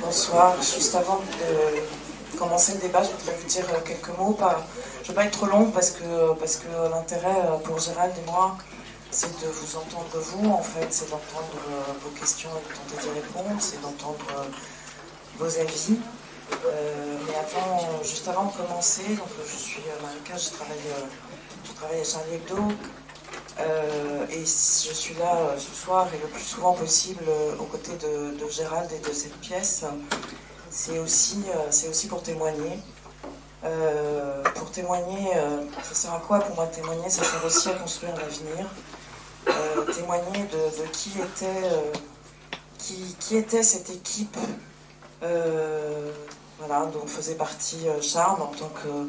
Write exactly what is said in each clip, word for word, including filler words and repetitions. Bonsoir. Juste avant de commencer le débat, je voudrais vous dire quelques mots. Je ne vais pas être trop longue parce que, parce que l'intérêt pour Gérald et moi, c'est de vous entendre vous, en fait, c'est d'entendre vos questions et de tenter d'y répondre, c'est d'entendre vos avis. Euh, mais avant, juste avant de commencer, donc, je suis Marika, je travaille, je travaille à Charlie Hebdo. Euh, et je suis là euh, ce soir et le plus souvent possible euh, aux côtés de, de Gérald et de cette pièce, c'est aussi, euh, c'est aussi pour témoigner. Euh, pour témoigner, euh, ça sert à quoi pour moi témoigner? Ça sert aussi à construire l'avenir. Euh, témoigner de, de qui, était, euh, qui, qui était cette équipe euh, voilà, dont faisait partie euh, Charb en tant que euh,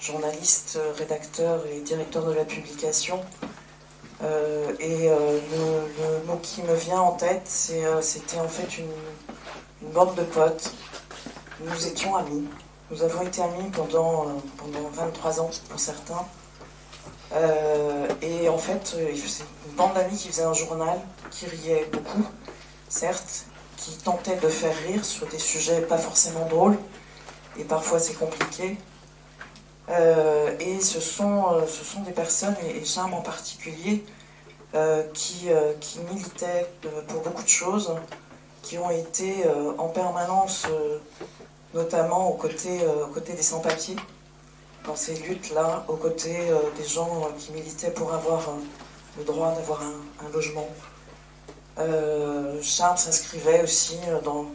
journaliste, rédacteur et directeur de la publication. Euh, et euh, le, le mot qui me vient en tête, c'est, euh, c'était en fait une, une bande de potes. Nous étions amis. Nous avons été amis pendant, euh, pendant vingt-trois ans pour certains. Euh, et en fait, euh, c'est une bande d'amis qui faisait un journal, qui riait beaucoup, certes, qui tentait de faire rire sur des sujets pas forcément drôles, et parfois c'est compliqué. Euh, et ce sont, euh, ce sont des personnes, et, et Charb en particulier, euh, qui, euh, qui militaient euh, pour beaucoup de choses, qui ont été euh, en permanence, euh, notamment aux côtés, euh, aux côtés des sans-papiers, dans ces luttes-là, aux côtés euh, des gens euh, qui militaient pour avoir euh, le droit d'avoir un, un logement. Euh, Charb s'inscrivait aussi, euh, dans,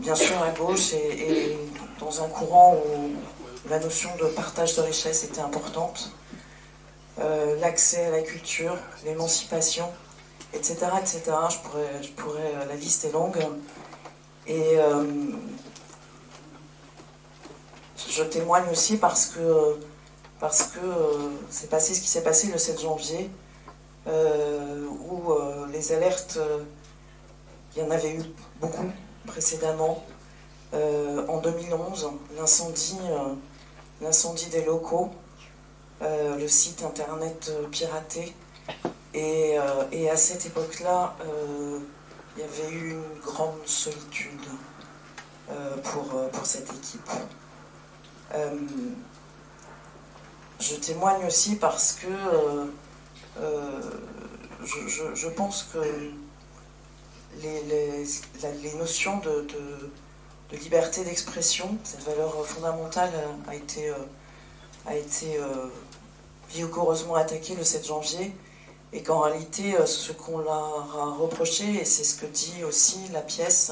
bien sûr, à gauche, et, et dans un courant où la notion de partage de richesse était importante, euh, l'accès à la culture, l'émancipation, et cetera, et cetera. Je pourrais, je pourrais, la liste est longue. Et euh, je témoigne aussi parce que parce que euh, c'est passé ce qui s'est passé le sept janvier, euh, où euh, les alertes, euh, il y en avait eu beaucoup précédemment. Euh, en deux mille onze, l'incendie. Euh, l'incendie des locaux, euh, le site internet piraté. Et, euh, et à cette époque-là, euh, il y avait eu une grande solitude euh, pour, pour cette équipe. Euh, je témoigne aussi parce que euh, euh, je, je, je pense que les, les, la, les notions de... de de liberté d'expression, cette valeur fondamentale a été, a été vigoureusement attaquée le sept janvier, et qu'en réalité, ce qu'on leur a reproché, et c'est ce que dit aussi la pièce,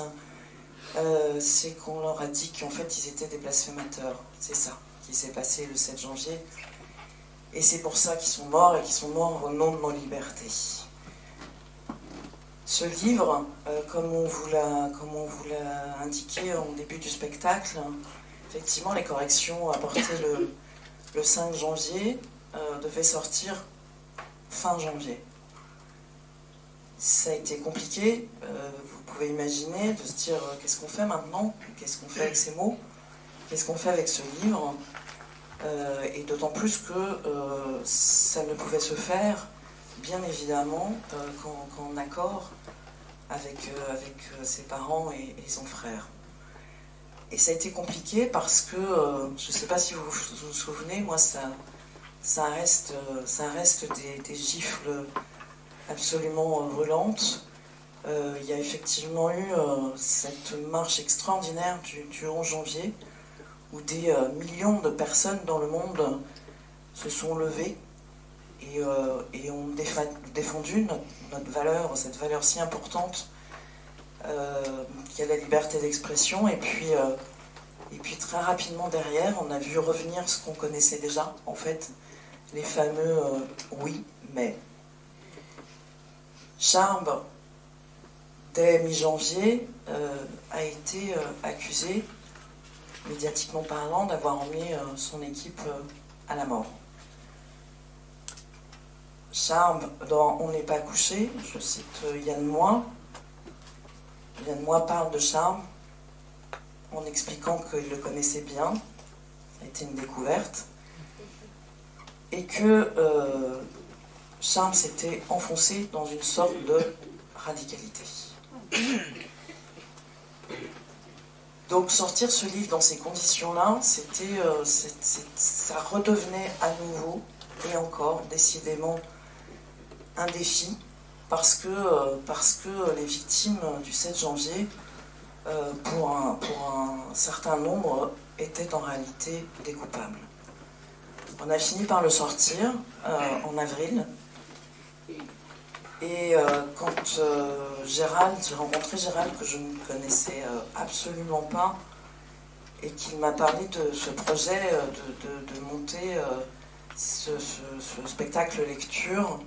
c'est qu'on leur a dit qu'en fait, ils étaient des blasphémateurs. C'est ça qui s'est passé le sept janvier. Et c'est pour ça qu'ils sont morts, et qu'ils sont morts au nom de nos libertés. Ce livre, euh, comme on vous l'a indiqué au début du spectacle, effectivement, les corrections apportées le, le cinq janvier euh, devaient sortir fin janvier. Ça a été compliqué, euh, vous pouvez imaginer, de se dire euh, qu'est-ce qu'on fait maintenant, qu'est-ce qu'on fait avec ces mots, qu'est-ce qu'on fait avec ce livre, euh, et d'autant plus que euh, ça ne pouvait se faire, bien évidemment, euh, qu'en, qu'en accord avec, euh, avec euh, ses parents et, et son frère. Et ça a été compliqué parce que, euh, je ne sais pas si vous vous souvenez, moi, ça, ça reste, euh, ça reste des, des gifles absolument euh, brûlantes. Euh, il y a effectivement eu euh, cette marche extraordinaire du, du onze janvier, où des euh, millions de personnes dans le monde se sont levées, Et, euh, et ont défendu notre, notre valeur, cette valeur si importante euh, qui est la liberté d'expression. Et puis, euh, et puis très rapidement derrière, on a vu revenir ce qu'on connaissait déjà, en fait, les fameux euh, oui, mais. Charb, dès mi-janvier, euh, a été euh, accusé, médiatiquement parlant, d'avoir emmené euh, son équipe euh, à la mort. Charb, dans On n'est pas couché, je cite Yann Moix. Yann Moix parle de Charb en expliquant qu'il le connaissait bien, ça a été une découverte, et que euh, Charb s'était enfoncé dans une sorte de radicalité. Donc sortir ce livre dans ces conditions-là, c'était, euh, ça redevenait à nouveau, et encore décidément, un défi, parce que, euh, parce que les victimes du sept janvier, euh, pour, un, pour un certain nombre, étaient en réalité des coupables. On a fini par le sortir euh, en avril, et euh, quand euh, Gérald, j'ai rencontré Gérald, que je ne connaissais euh, absolument pas, et qu'il m'a parlé de ce projet de, de, de monter euh, ce, ce, ce spectacle lecture,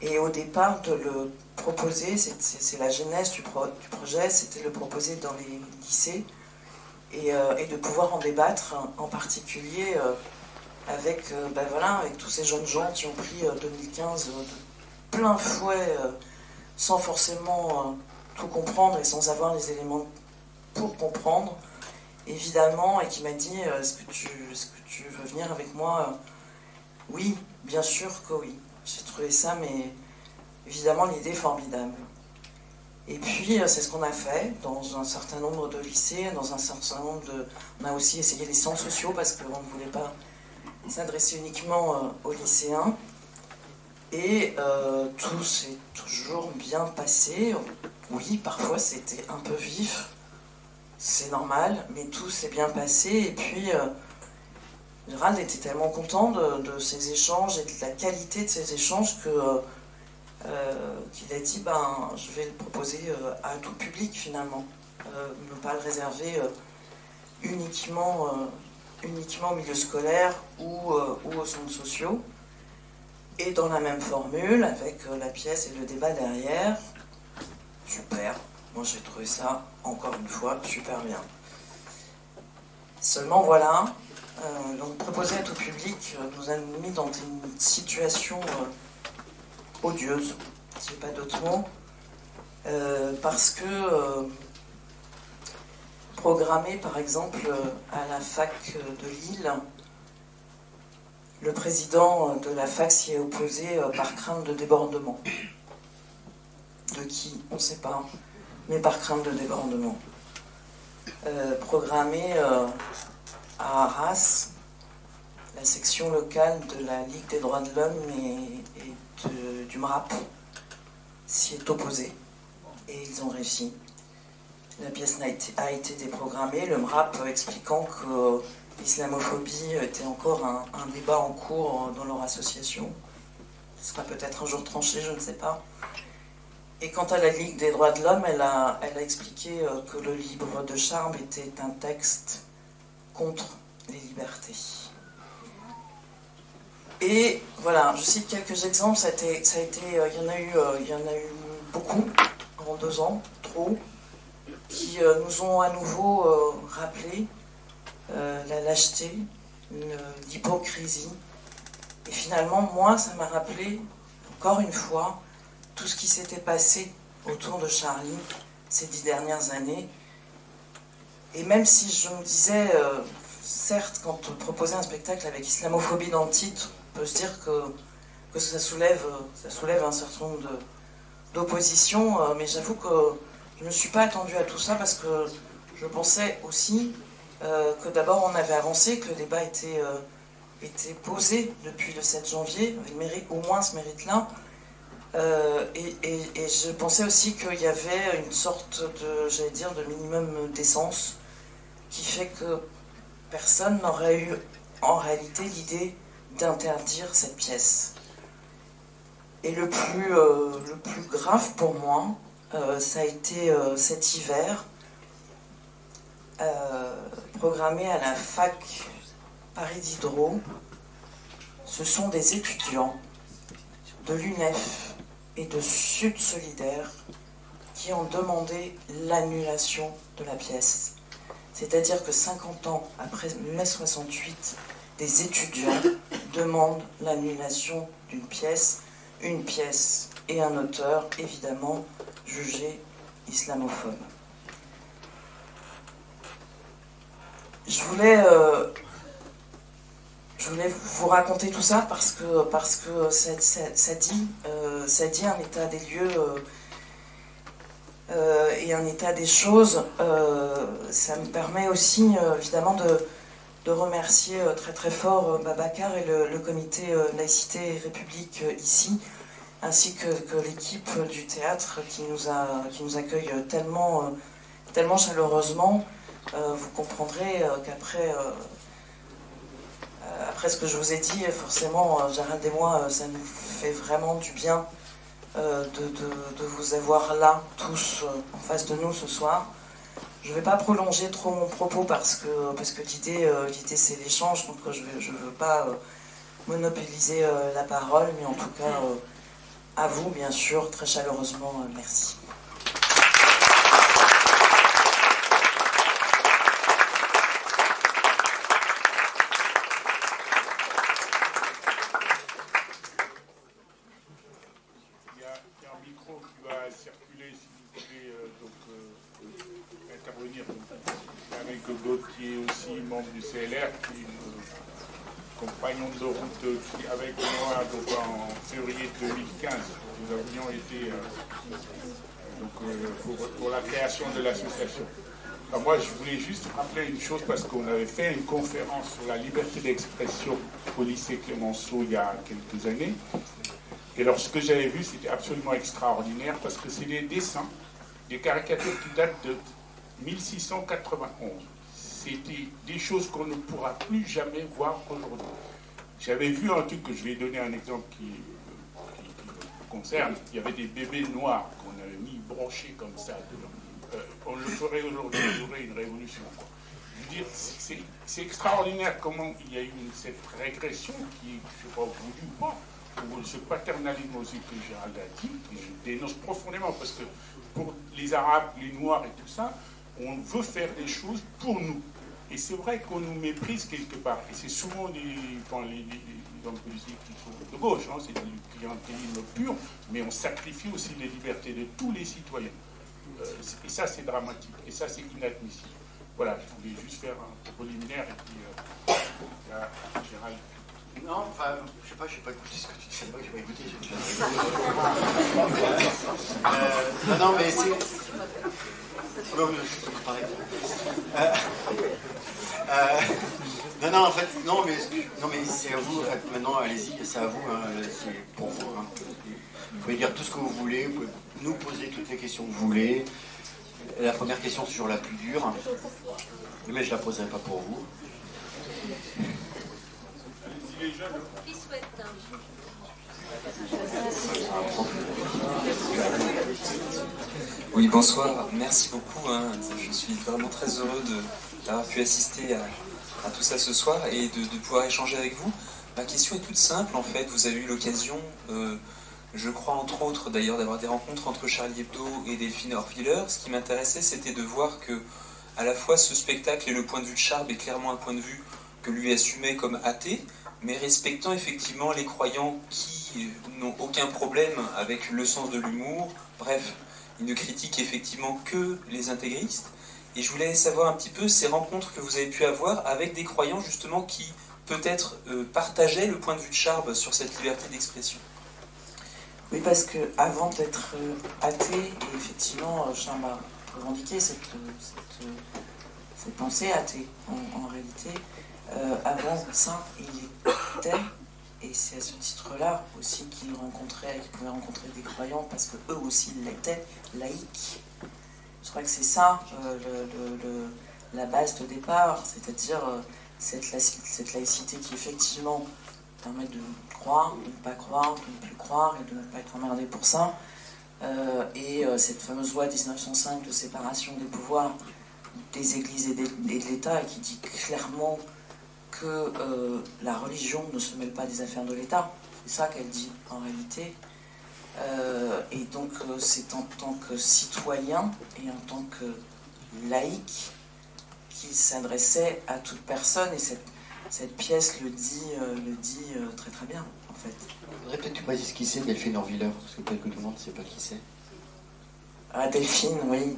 et au départ de le proposer, c'est la genèse du, pro, du projet, c'était de le proposer dans les lycées, et, euh, et de pouvoir en débattre, en particulier euh, avec, euh, ben voilà, avec tous ces jeunes gens qui ont pris euh, deux mille quinze euh, plein fouet, euh, sans forcément euh, tout comprendre et sans avoir les éléments pour comprendre, évidemment, et qui m'a dit euh, « Est-ce que tu, est-ce que tu veux venir avec moi ?» Oui, bien sûr que oui. J'ai trouvé ça, mais évidemment, l'idée formidable. Et puis, euh, c'est ce qu'on a fait dans un certain nombre de lycées, dans un certain nombre de... On a aussi essayé les centres sociaux parce qu'on ne voulait pas s'adresser uniquement euh, aux lycéens. Et euh, tout s'est toujours bien passé. Oui, parfois c'était un peu vif, c'est normal, mais tout s'est bien passé. Et puis, euh, Gérald était tellement content de, de ces échanges et de la qualité de ces échanges que, euh, qu'il a dit ben, « je vais le proposer euh, à tout public finalement, euh, ne pas le réserver euh, uniquement, euh, uniquement au milieu scolaire ou, euh, ou aux centres sociaux ». Et dans la même formule, avec la pièce et le débat derrière, super. Moi, j'ai trouvé ça, encore une fois, super bien. Seulement, voilà, euh, donc proposer à tout public nous a mis dans une situation euh, odieuse, si pas d'autre mot, euh, parce que euh, programmé, par exemple, à la fac de Lille, le président de la fac s'y est opposé par crainte de débordement. De qui? On ne sait pas. Mais par crainte de débordement. Euh, programmé euh, à Arras, la section locale de la Ligue des Droits de l'Homme et, et de, du M R A P s'y est opposée. Et ils ont réussi. La pièce a été, a été déprogrammée, le M R A P expliquant que l'islamophobie était encore un, un débat en cours dans leur association. Ce sera peut-être un jour tranché, je ne sais pas. Et quant à la Ligue des droits de l'homme, elle a, elle a expliqué que le livre de Charb était un texte contre les libertés. Et voilà, je cite quelques exemples. Ça a été, ça a été, il y en a eu, il y en a eu beaucoup en deux ans, trop, qui nous ont à nouveau rappelé Euh, la lâcheté, l'hypocrisie. Et finalement, moi, ça m'a rappelé, encore une fois, tout ce qui s'était passé autour de Charlie ces dix dernières années. Et même si je me disais, euh, certes, quand on proposait un spectacle avec islamophobie dans le titre, on peut se dire que, que ça, soulève, ça soulève un certain nombre d'oppositions, euh, mais j'avoue que je ne me suis pas attendue à tout ça parce que je pensais aussi... Euh, que d'abord on avait avancé, que le débat était, euh, était posé depuis le sept janvier, il mérite au moins ce mérite-là, euh, et, et, et je pensais aussi qu'il y avait une sorte de, j'allais dire, de minimum décence qui fait que personne n'aurait eu en réalité l'idée d'interdire cette pièce. Et le plus, euh, le plus grave pour moi, euh, ça a été euh, cet hiver, Euh, programmé à la fac Paris Diderot, ce sont des étudiants de l'U N E F et de Sud Solidaire qui ont demandé l'annulation de la pièce. C'est-à-dire que cinquante ans après mai soixante-huit, des étudiants demandent l'annulation d'une pièce, une pièce et un auteur évidemment jugés islamophobes. Je voulais, euh, je voulais vous raconter tout ça parce que, parce que ça, ça, ça, dit, euh, ça dit un état des lieux euh, euh, et un état des choses, euh, ça me permet aussi euh, évidemment de, de remercier euh, très très fort euh, Babacar et le, le comité euh, Laïcité République euh, ici, ainsi que, que l'équipe euh, du théâtre qui nous, a, qui nous accueille tellement, euh, tellement chaleureusement. Euh, vous comprendrez euh, qu'après... Euh, Après ce que je vous ai dit, forcément, Gérald et moi, ça nous fait vraiment du bien euh, de, de, de vous avoir là, tous, euh, en face de nous ce soir. Je ne vais pas prolonger trop mon propos parce que, parce que l'idée, euh, l'idée c'est l'échange, donc euh, je ne veux pas euh, monopoliser euh, la parole, mais en tout cas, euh, à vous, bien sûr, très chaleureusement, euh, merci. De route qui, avec moi donc, en février deux mille quinze, nous avions été euh, donc, euh, pour, pour la création de l'association. Enfin, moi, je voulais juste rappeler une chose parce qu'on avait fait une conférence sur la liberté d'expression au lycée Clémenceau il y a quelques années. Et alors, ce que j'avais vu, c'était absolument extraordinaire parce que c'est des dessins, des caricatures qui datent de mille six cent quatre-vingt-onze. C'était des choses qu'on ne pourra plus jamais voir aujourd'hui. J'avais vu un truc que je vais donner un exemple qui, qui, qui me concerne. Il y avait des bébés noirs qu'on avait mis brochés comme ça dedans. Euh, on le ferait aujourd'hui, on aurait une révolution. Quoi. Je veux dire, c'est extraordinaire comment il y a eu cette régression qui est, je ne sais pas, voulue ou pas, ou ce paternalisme aussi que Gérald a dit, que je dénonce profondément, parce que pour les Arabes, les Noirs et tout ça, on veut faire des choses pour nous. Et c'est vrai qu'on nous méprise quelque part. Et c'est souvent des, enfin, les, les, les hommes politiques qui sont de gauche, hein, c'est du clientélisme pur, mais on sacrifie aussi les libertés de tous les citoyens. Euh, et ça, c'est dramatique. Et ça, c'est inadmissible. Voilà, je voulais juste faire un préliminaire et puis... Euh, là, Gérald. Non, enfin, je sais pas, je n'ai pas écouté ce que tu disais. Moi, je n'ai pas écouté. euh, non, non, mais c'est... Non, euh, euh, non, non, en fait, non, mais, non, mais c'est à vous, en fait, maintenant, allez-y, c'est à vous, hein, c'est pour vous. Hein. Vous pouvez dire tout ce que vous voulez, vous pouvez nous poser toutes les questions que vous voulez. La première question, c'est toujours la plus dure, mais je la poserai pas pour vous. Qui souhaite Oui, bonsoir, merci beaucoup. Hein. Je suis vraiment très heureux d'avoir pu assister à, à tout ça ce soir et de, de pouvoir échanger avec vous. Ma question est toute simple en fait. Vous avez eu l'occasion, euh, je crois entre autres d'ailleurs, d'avoir des rencontres entre Charlie Hebdo et Delphine Envilleur. Ce qui m'intéressait, c'était de voir que à la fois ce spectacle et le point de vue de Charb est clairement un point de vue que lui assumait comme athée, mais respectant effectivement les croyants qui n'ont aucun problème avec le sens de l'humour. Bref, il ne critique effectivement que les intégristes. Et je voulais savoir un petit peu ces rencontres que vous avez pu avoir avec des croyants justement qui peut-être euh, partageaient le point de vue de Charb sur cette liberté d'expression. Oui, parce que avant d'être athée, et effectivement Charb a revendiqué cette, cette, cette pensée athée en, en réalité. Euh, avant saint, il était, et c'est à ce titre-là aussi qu'il rencontrait, qu'il pouvait rencontrer des croyants, parce que eux aussi l'étaient, laïcs. Je crois que c'est ça euh, le, le, la base de départ, c'est-à-dire euh, cette, laïcité, cette laïcité qui effectivement permet de croire, de ne pas croire, de ne plus croire et de ne pas être emmerdé pour ça. Euh, et euh, cette fameuse loi mille neuf cent cinq de séparation des pouvoirs des églises et de, et de l'État qui dit clairement que euh, la religion ne se mêle pas des affaires de l'État. C'est ça qu'elle dit, en réalité. Euh, et donc, euh, c'est en tant que citoyen et en tant que laïc qu'il s'adressait à toute personne. Et cette, cette pièce le dit, euh, le dit euh, très très bien, en fait. Peut-être que tu m'as dit qui c'est, Delphine Envilleur, parce que peut-être que tout le monde ne sait pas qui c'est. Ah, Delphine, oui.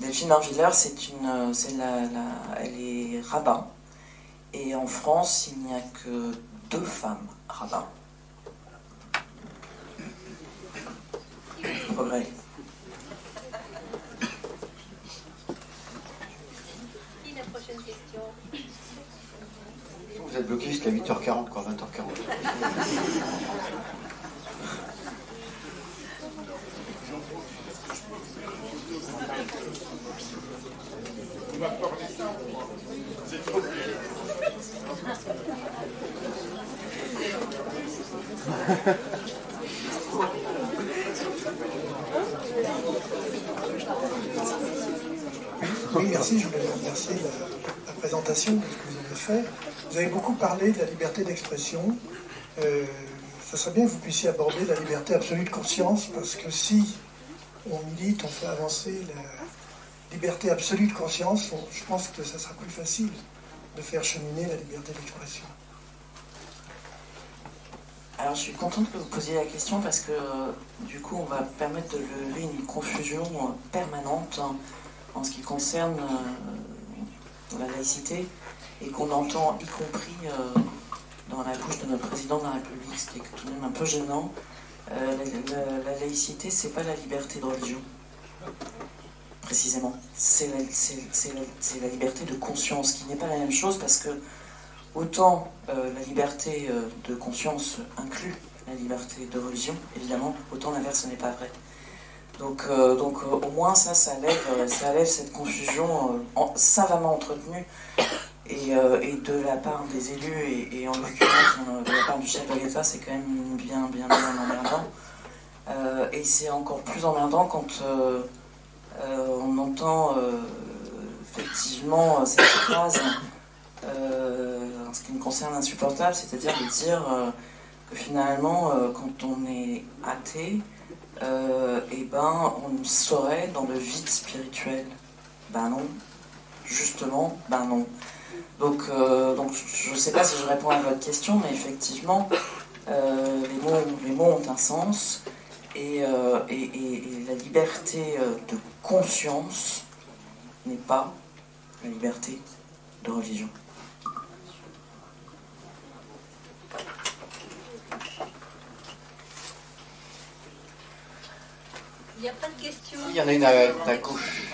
Delphine Envilleur, c'est une... c'est la, la, elle est rabbin. Et en France, il n'y a que deux femmes rabbins. Progrès. vous êtes bloqué jusqu'à huit heures quarante, quoi, vingt heures quarante. Oui, merci, je voulais vous remercier de la, la présentation, de ce que vous avez fait. Vous avez beaucoup parlé de la liberté d'expression. Euh, ça serait bien que vous puissiez aborder la liberté absolue de conscience, parce que si on milite, on fait avancer la liberté absolue de conscience, on, je pense que ça sera plus facile de faire cheminer la liberté d'expression. Alors je suis contente que vous posiez la question parce que euh, du coup on va permettre de lever une confusion permanente hein, en ce qui concerne euh, la laïcité et qu'on entend y compris euh, dans la bouche de notre président de la République, ce qui est tout de même un peu gênant. Euh, la, la, la laïcité, c'est pas la liberté de religion, précisément. C'est la, c'est, la, c'est la liberté de conscience qui n'est pas la même chose parce que autant euh, la liberté euh, de conscience inclut la liberté de religion, évidemment, autant l'inverse n'est pas vrai. Donc, euh, donc euh, au moins ça, ça lève, euh, ça lève cette confusion euh, en, savamment entretenue et, euh, et de la part des élus et, et en l'occurrence euh, de la part du chef de l'État, c'est quand même bien, bien, bien emmerdant. Euh, et c'est encore plus emmerdant quand euh, euh, on entend euh, effectivement cette phrase. Euh, en ce qui me concerne insupportable, c'est-à-dire de dire euh, que finalement, euh, quand on est athée, euh, et ben, on serait dans le vide spirituel. Ben non. Justement, ben non. Donc, euh, donc je ne sais pas si je réponds à votre question, mais effectivement, euh, les mots, les mots ont un sens, et, euh, et, et, et la liberté de conscience n'est pas la liberté de religion. Il n'y a pas de questions. Il y en a une à, à la gauche.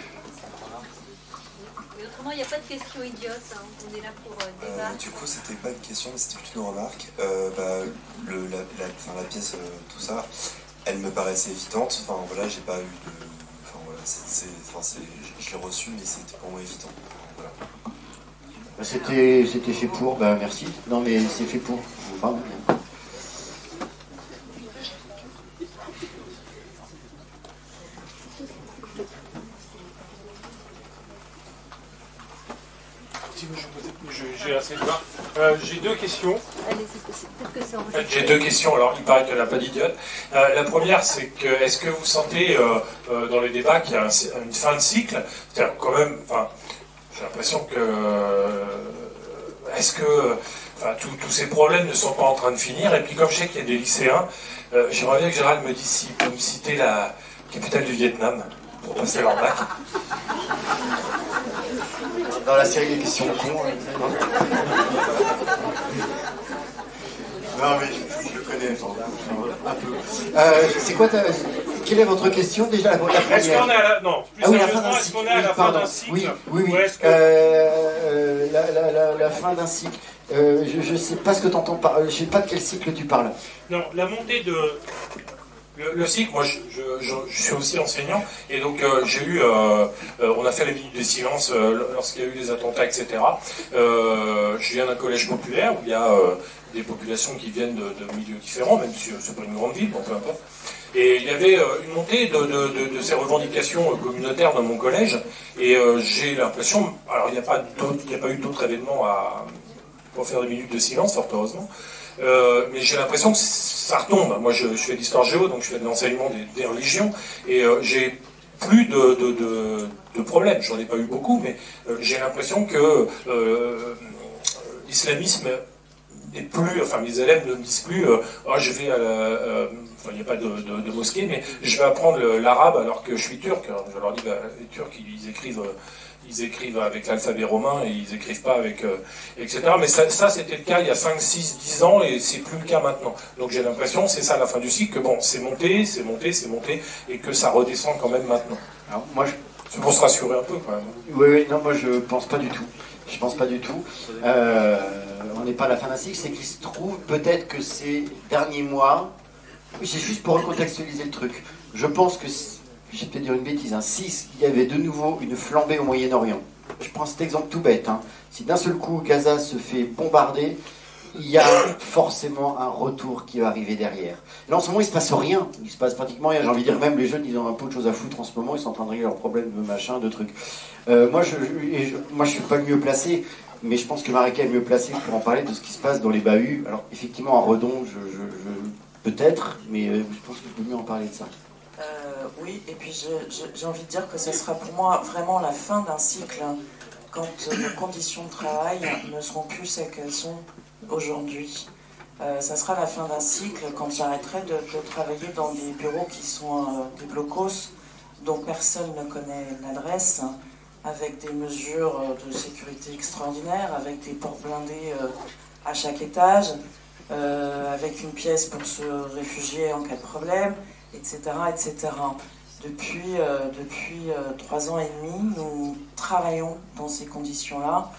Mais autrement, il n'y a pas de questions idiotes. Hein. On est là pour euh, débattre. Euh, du coup, c'était pas une question, mais c'était plutôt une remarque. Euh, bah, le, la, la, enfin, la pièce, euh, tout ça, elle me paraissait évidente. Enfin, voilà, j'ai pas eu de. Enfin, voilà, c'est, c'est, enfin, c'est, je l'ai reçue, mais c'était pour moi évident. Voilà. C'était fait pour, ben merci. Non mais c'est fait pour. Pardon. J'ai assez de marre. Euh, J'ai deux questions. J'ai deux questions, alors il paraît qu'elle n'a pas d'idiote. Euh, la première, c'est que est-ce que vous sentez euh, euh, dans les débats qu'il y a un, une fin de cycle? C'est-à-dire quand même. J'ai l'impression que... Est-ce que... Enfin, tous ces problèmes ne sont pas en train de finir. Et puis, comme je sais qu'il y a des lycéens, euh, j'aimerais bien que Gérald me dise s'il peut me citer la capitale du Vietnam pour passer leur bac. Dans la série des questions de con, hein, non, mais je, je le connais, genre, un peu. Euh, c'est quoi ta... Quelle est votre question déjà? Est-ce qu'on est à la... Non, plus ah oui, la fin d'un cycle. Est-ce qu'on est à la fin d'un cycle? Oui, oui, oui. Que... Euh, la, la, la, la fin d'un cycle. Euh, je ne sais pas ce que tu entends par... Je ne sais pas de quel cycle tu parles. Non, la montée de... Le, le cycle, moi je, je, je, je suis aussi enseignant, et donc euh, j'ai eu, euh, euh, on a fait les minutes de silence euh, lorsqu'il y a eu les attentats, et cetera. Euh, je viens d'un collège populaire où il y a euh, des populations qui viennent de, de milieux différents, même si c'est pas une grande ville, bon, peu importe. Et il y avait euh, une montée de, de, de, de ces revendications communautaires dans mon collège, et euh, j'ai l'impression, alors il n'y a pas d'autres, il n'y a pas eu d'autres événements à, pour faire des minutes de silence, fort heureusement. Euh, mais j'ai l'impression que ça retombe. Moi, je, je fais de l'histoire géo, donc je fais de l'enseignement des, des religions, et euh, j'ai plus de, de, de, de problèmes. J'en ai pas eu beaucoup, mais euh, j'ai l'impression que euh, l'islamisme n'est plus... Enfin, mes élèves ne me disent plus euh, « Ah, je vais à la... Euh, » Enfin, il n'y a pas de, de, de mosquée, mais je vais apprendre l'arabe alors que je suis turc. Alors, je leur dis bah, « Les Turcs, ils écrivent... Euh, » Ils écrivent avec l'alphabet romain et ils écrivent pas avec... Euh, et cetera. Mais ça, ça c'était le cas il y a cinq, six, dix ans et c'est plus le cas maintenant. Donc j'ai l'impression, c'est ça la fin du cycle, que bon, c'est monté, c'est monté, c'est monté et que ça redescend quand même maintenant. Alors moi, je C'est pour se rassurer un peu, quand même. Oui, oui, non, moi, je pense pas du tout. Je pense pas du tout. Euh, on n'est pas à la fin d'un cycle. C'est qu'il se trouve, peut-être que ces derniers mois... C'est juste pour recontextualiser le truc. Je pense que... Je vais peut-être dire une bêtise. Hein, si il y avait de nouveau une flambée au Moyen-Orient, je prends cet exemple tout bête. Hein, si d'un seul coup, Gaza se fait bombarder... Il y a forcément un retour qui va arriver derrière. Là, en ce moment, il se passe rien. Il se passe pratiquement rien. J'ai envie de dire, même les jeunes, ils ont un peu de choses à foutre en ce moment. Ils sont en train de régler leurs problèmes de machin, de trucs. Euh, moi, je, je, moi, je suis pas le mieux placé, mais je pense que Marika est mieux placée pour en parler de ce qui se passe dans les bahuts. Alors, effectivement, à Redon, je, je, je, peut-être, mais je pense que je peux mieux en parler de ça. Euh, oui, et puis j'ai envie de dire que ça sera pour moi vraiment la fin d'un cycle quand nos conditions de travail ne seront plus celles qu'elles sont aujourd'hui. Euh, ça sera la fin d'un cycle quand j'arrêterai de, de travailler dans des bureaux qui sont euh, des blocos dont personne ne connaît l'adresse, avec des mesures de sécurité extraordinaires, avec des portes blindées euh, à chaque étage, euh, avec une pièce pour se réfugier en cas de problème, et cetera, et cetera. Depuis, euh, depuis euh, trois ans et demi, nous travaillons dans ces conditions-là.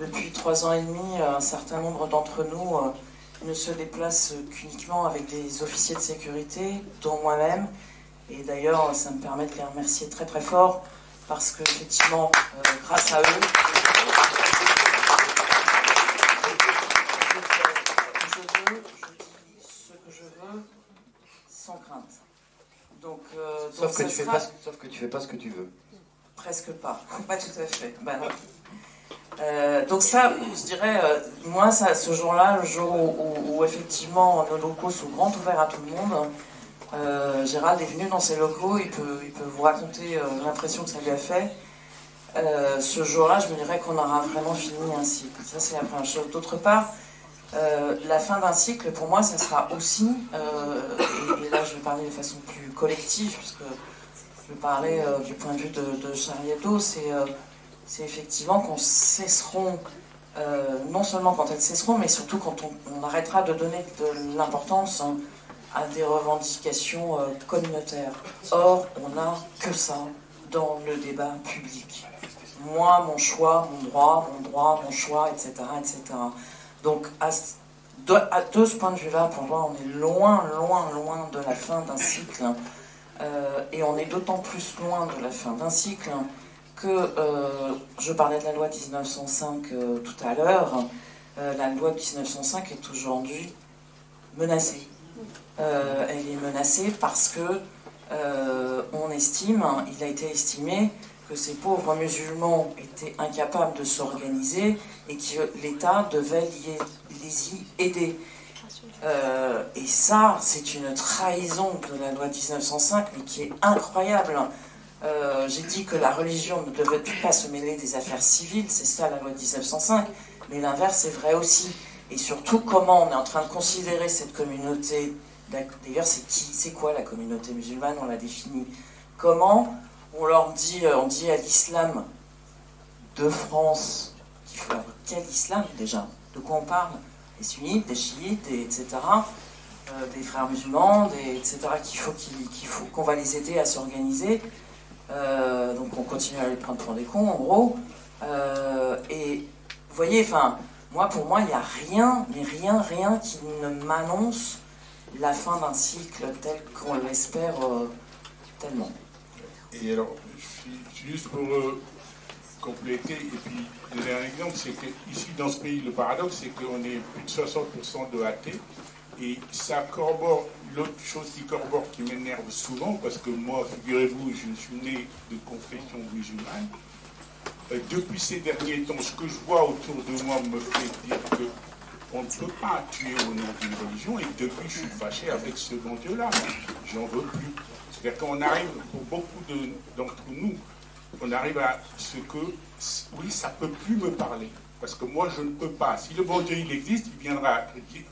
Depuis trois ans et demi, un certain nombre d'entre nous euh, ne se déplacent qu'uniquement avec des officiers de sécurité, dont moi-même. Et d'ailleurs, ça me permet de les remercier très très fort, parce que effectivement, euh, grâce à eux, je, veux, je dis ce que je veux, sans crainte. Donc, euh, donc sauf, que tu fais pas, sauf que tu fais pas ce que tu veux. Presque pas. Pas tout à fait. Ben non. Euh, donc ça, je dirais, euh, moi, ça, ce jour-là, le jour où, où, où effectivement nos locaux sont grands ouverts à tout le monde, euh, Gérald est venu dans ses locaux, il peut, il peut vous raconter euh, l'impression que ça lui a fait. Euh, ce jour-là, je me dirais qu'on aura vraiment fini un cycle. Ça, c'est la première chose. D'autre part, euh, la fin d'un cycle, pour moi, ça sera aussi, euh, et, et là je vais parler de façon plus collective, puisque je vais parler euh, du point de vue de, de Charlie Hebdo, c'est... Euh, c'est effectivement qu'on cesseront, euh, non seulement quand elles cesseront, mais surtout quand on, on arrêtera de donner de l'importance hein, à des revendications euh, communautaires. Or, on n'a que ça dans le débat public. Moi, mon choix, mon droit, mon droit, mon choix, et cetera, et cetera. Donc, à, de, à, de ce point de vue-là, pour moi, on est loin, loin, loin de la fin d'un cycle. Euh, et on est d'autant plus loin de la fin d'un cycle... que euh, je parlais de la loi mille neuf cent cinq euh, tout à l'heure, euh, la loi mille neuf cent cinq est aujourd'hui menacée. Euh, elle est menacée parce que euh, on estime, il a été estimé que ces pauvres musulmans étaient incapables de s'organiser et que l'État devait les y aider. Euh, et ça, c'est une trahison de la loi mille neuf cent cinq, mais qui est incroyable. Euh, j'ai dit que la religion ne devait pas se mêler des affaires civiles, c'est ça la loi mille neuf cent cinq, mais l'inverse est vrai aussi. Et surtout, comment on est en train de considérer cette communauté, d'ailleurs c'est qui, c'est quoi la communauté musulmane, on la définit. Comment on leur dit, on dit à l'islam de France, qu'il faut avoir quel islam déjà, de quoi on parle, des sunnites, des chiites, des, et cetera, euh, des frères musulmans, des, et cetera, qu'il faut qu'il, qu'il faut qu'on va les aider à s'organiser. Euh, donc on continue à les prendre pour des cons en gros euh, et vous voyez enfin moi pour moi il n'y a rien mais rien rien qui ne m'annonce la fin d'un cycle tel qu'on l'espère euh, tellement. Et alors juste pour euh, compléter et puis donner un exemple, c'est que ici dans ce pays le paradoxe c'est qu'on est plus de soixante pour cent de athées et ça corrobore. L'autre chose qui corrobore, qui m'énerve souvent, parce que moi, figurez-vous, je suis né de confession musulmane, euh, depuis ces derniers temps, ce que je vois autour de moi me fait dire que on ne peut pas tuer au nom d'une religion, et depuis, je suis fâché avec ce bon Dieu-là. J'en veux plus. C'est-à-dire qu'on arrive, pour beaucoup d'entre nous, on arrive à ce que, oui, ça ne peut plus me parler. Parce que moi, je ne peux pas. Si le bon Dieu, il existe, il viendra